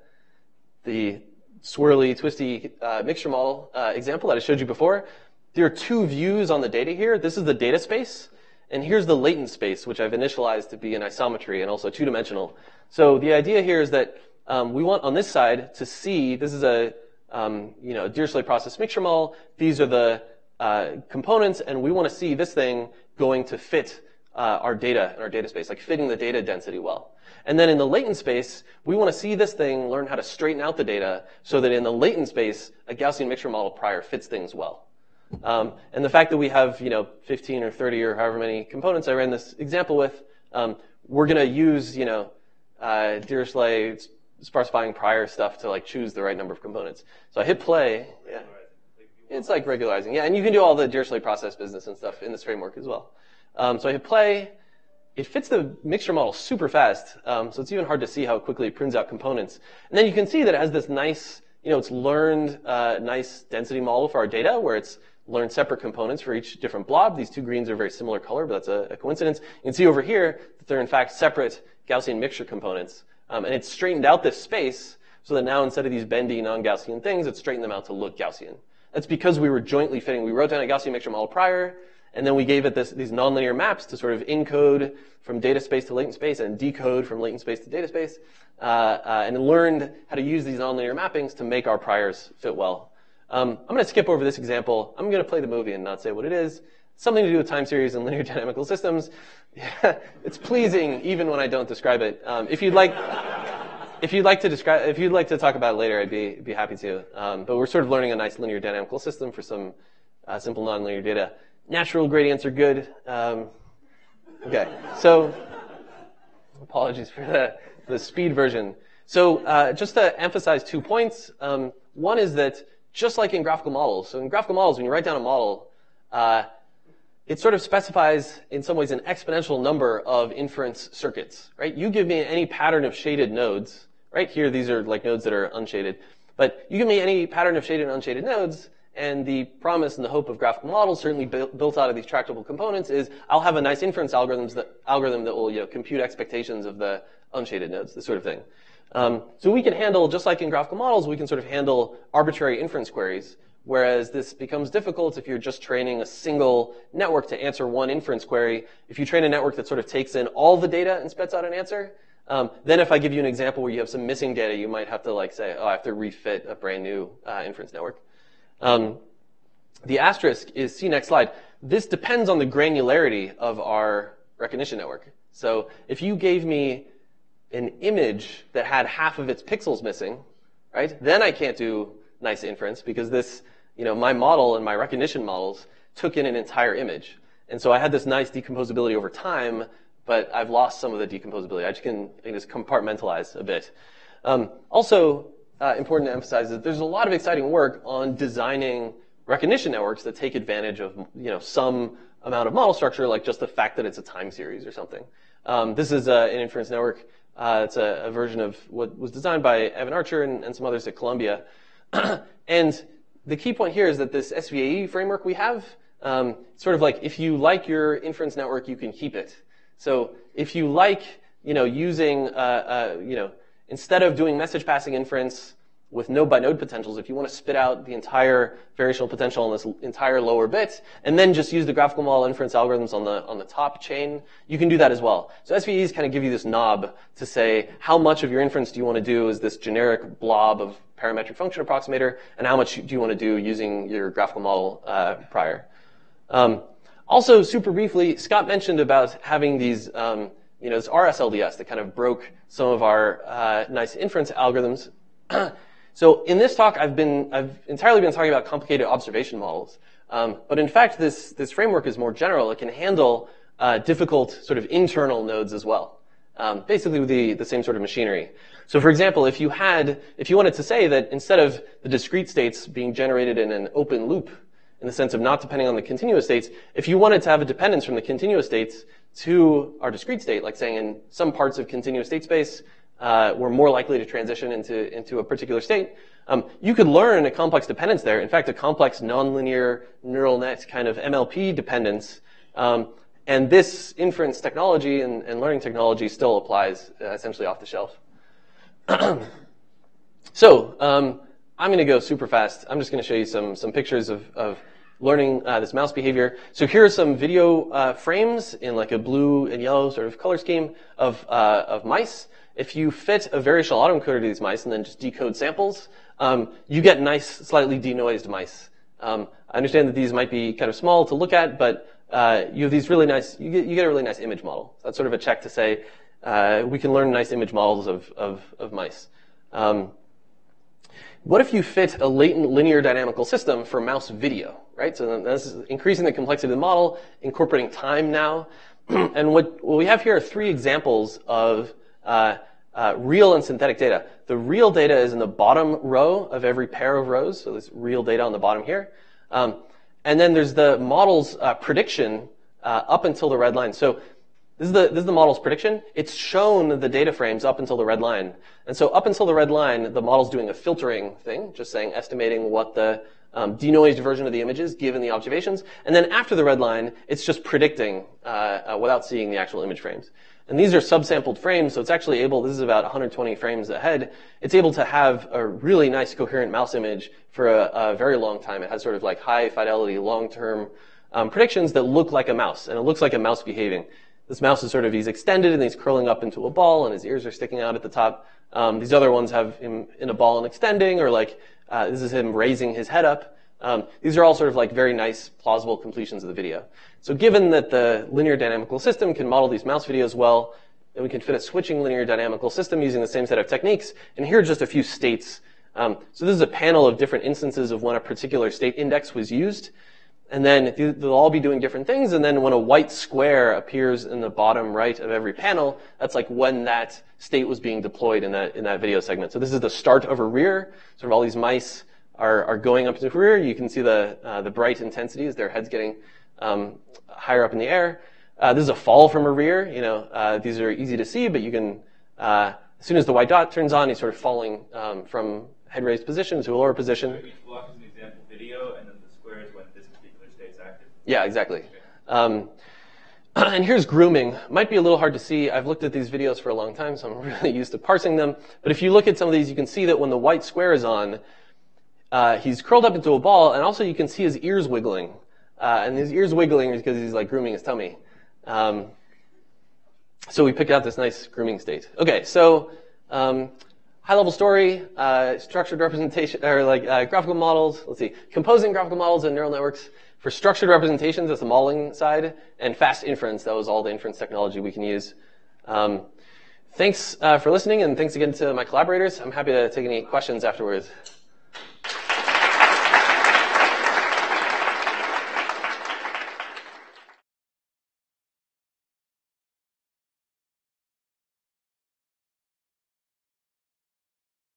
the swirly, twisty uh, mixture model uh, example that I showed you before. There are two views on the data here. This is the data space, And here's the latent space, which I've initialized to be an isometry and also two-dimensional. So the idea here is that um, we want on this side to see, this is a um, you know, Dirichlet process mixture model. These are the uh, components, and we want to see this thing going to fit uh, our data and our data space, like fitting the data density well. And then in the latent space, we want to see this thing learn how to straighten out the data so that in the latent space, a Gaussian mixture model prior fits things well. Um, and the fact that we have, you know, fifteen or thirty or however many components I ran this example with, um, we're going to use, you know, uh, Dirichlet sparsifying prior stuff to like choose the right number of components. So I hit play. Yeah. It's like regularizing. Yeah, and you can do all the Dirichlet process business and stuff in this framework as well. Um, so I hit play. It fits the mixture model super fast, um, so it's even hard to see how quickly it prunes out components. And then you can see that it has this nice, you know, it's learned uh, nice density model for our data where it's learn separate components for each different blob. These two greens are very similar color, but that's a, a coincidence. You can see over here that they're in fact separate Gaussian mixture components. Um, and it's straightened out this space so that now instead of these bendy non-Gaussian things, it's straightened them out to look Gaussian. That's because we were jointly fitting. We wrote down a Gaussian mixture model prior, and then we gave it this, these nonlinear maps to sort of encode from data space to latent space and decode from latent space to data space, uh, uh, and learned how to use these nonlinear mappings to make our priors fit well. Um, I'm going to skip over this example. I'm going to play the movie and not say what it is. It's something to do with time series and linear dynamical systems. Yeah, it's pleasing even when I don't describe it. Um, if you'd like, if you'd like to describe, if you'd like to talk about it later, I'd be be happy to. Um, but we're sort of learning a nice linear dynamical system for some uh, simple nonlinear data. Natural gradients are good. Um, okay, so apologies for the the speed version. So uh, just to emphasize two points. Um, one is that, just like in graphical models. So in graphical models, when you write down a model, uh, it sort of specifies, in some ways, an exponential number of inference circuits, right? You give me any pattern of shaded nodes, right? Here, these are like nodes that are unshaded. But you give me any pattern of shaded and unshaded nodes, and the promise and the hope of graphical models, certainly built out of these tractable components, is I'll have a nice inference algorithms that, algorithm that will, you know, compute expectations of the unshaded nodes, this sort of thing. Um, so we can handle, just like in graphical models, we can sort of handle arbitrary inference queries, whereas this becomes difficult if you're just training a single network to answer one inference query. If you train a network that sort of takes in all the data and spits out an answer, um, then if I give you an example where you have some missing data, you might have to like say, oh, I have to refit a brand new uh, inference network. Um, the asterisk is, see next slide, this depends on the granularity of our recognition network. So if you gave me an image that had half of its pixels missing, right? Then I can't do nice inference because this, you know, my model and my recognition models took in an entire image. And so I had this nice decomposability over time, but I've lost some of the decomposability. I just can, I can just compartmentalize a bit. Um, also uh, important to emphasize that there's a lot of exciting work on designing recognition networks that take advantage of, you know, some amount of model structure, like just the fact that it's a time series or something. Um, this is uh, an inference network. Uh, it's a, a version of what was designed by Evan Archer and, and some others at Columbia. And the key point here is that this S V I framework we have, um, sort of like if you like your inference network, you can keep it. So if you like, you know, using, uh, uh, you know, instead of doing message passing inference with node by node potentials, if you want to spit out the entire variational potential on this entire lower bit, and then just use the graphical model inference algorithms on the on the top chain, you can do that as well. So S V Es kind of give you this knob to say how much of your inference do you want to do is this generic blob of parametric function approximator, and how much do you want to do using your graphical model uh, prior. Um, also, super briefly, Scott mentioned about having these, um, you know, this R S L D S that kind of broke some of our uh, nice inference algorithms. So in this talk, I've been, I've entirely been talking about complicated observation models. Um, but in fact, this, this framework is more general. It can handle uh, difficult sort of internal nodes as well, um, basically with the, the same sort of machinery. So for example, if you had, if you wanted to say that instead of the discrete states being generated in an open loop, in the sense of not depending on the continuous states, if you wanted to have a dependence from the continuous states to our discrete state, like saying in some parts of continuous state space, Uh, we're more likely to transition into, into a particular state, um, you could learn a complex dependence there. In fact, a complex nonlinear neural net kind of M L P dependence. Um, and this inference technology and, and learning technology still applies uh, essentially off the shelf. So um, I'm going to go super fast. I'm just going to show you some, some pictures of, of learning uh, this mouse behavior. So here are some video uh, frames in like a blue and yellow sort of color scheme of uh, of mice. If you fit a variational autoencoder to these mice and then just decode samples, um, you get nice, slightly denoised mice. Um, I understand that these might be kind of small to look at, but uh, you have these really nice, you get, you get a really nice image model. So that's sort of a check to say uh, we can learn nice image models of of, of mice. Um, What if you fit a latent linear dynamical system for mouse video, right? So this is increasing the complexity of the model, incorporating time now. And what, what we have here are three examples of uh, uh, real and synthetic data. The real data is in the bottom row of every pair of rows, so there's real data on the bottom here. Um, and then there's the model's uh, prediction uh, up until the red line. So This is, the, this is the model's prediction. It's shown the data frames up until the red line. And so up until the red line, the model's doing a filtering thing, just saying, estimating what the um, denoised version of the image is given the observations. And then after the red line, it's just predicting uh, uh, without seeing the actual image frames. And these are subsampled frames, so it's actually able, this is about one hundred twenty frames ahead, it's able to have a really nice coherent mouse image for a, a very long time. It has sort of like high fidelity, long-term um, predictions that look like a mouse, and it looks like a mouse behaving. This mouse is sort of, he's extended and he's curling up into a ball and his ears are sticking out at the top. Um, these other ones have him in a ball and extending, or like, uh, this is him raising his head up. Um, these are all sort of like very nice, plausible completions of the video. So given that the linear dynamical system can model these mouse videos well, then we can fit a switching linear dynamical system using the same set of techniques. And here are just a few states. Um, so this is a panel of different instances of when a particular state index was used. And then they'll all be doing different things, and then when a white square appears in the bottom right of every panel, that's like when that state was being deployed in that in that video segment. So this is the start of a rear. Sort of all these mice are are going up to the rear. You can see the uh, the bright intensities, their heads getting um, higher up in the air. Uh, this is a fall from a rear. You know, uh, these are easy to see, but you can uh, as soon as the white dot turns on, he's sort of falling um, from head raised position to a lower position. So each block is an example video, and then the square is when this. Yeah, exactly. Um, and here's grooming. Might be a little hard to see. I've looked at these videos for a long time, so I'm really used to parsing them. But if you look at some of these, you can see that when the white square is on, uh, he's curled up into a ball, and also you can see his ears wiggling. Uh, and his ears wiggling is because he's like grooming his tummy. Um, so we pick out this nice grooming state. Okay, so um, high-level story, uh, structured representation, or like uh, graphical models. Let's see, composing graphical models and neural networks. For structured representations, that's the modeling side, and fast inference, that was all the inference technology we can use. Um, thanks uh, for listening, and thanks again to my collaborators. I'm happy to take any questions afterwards.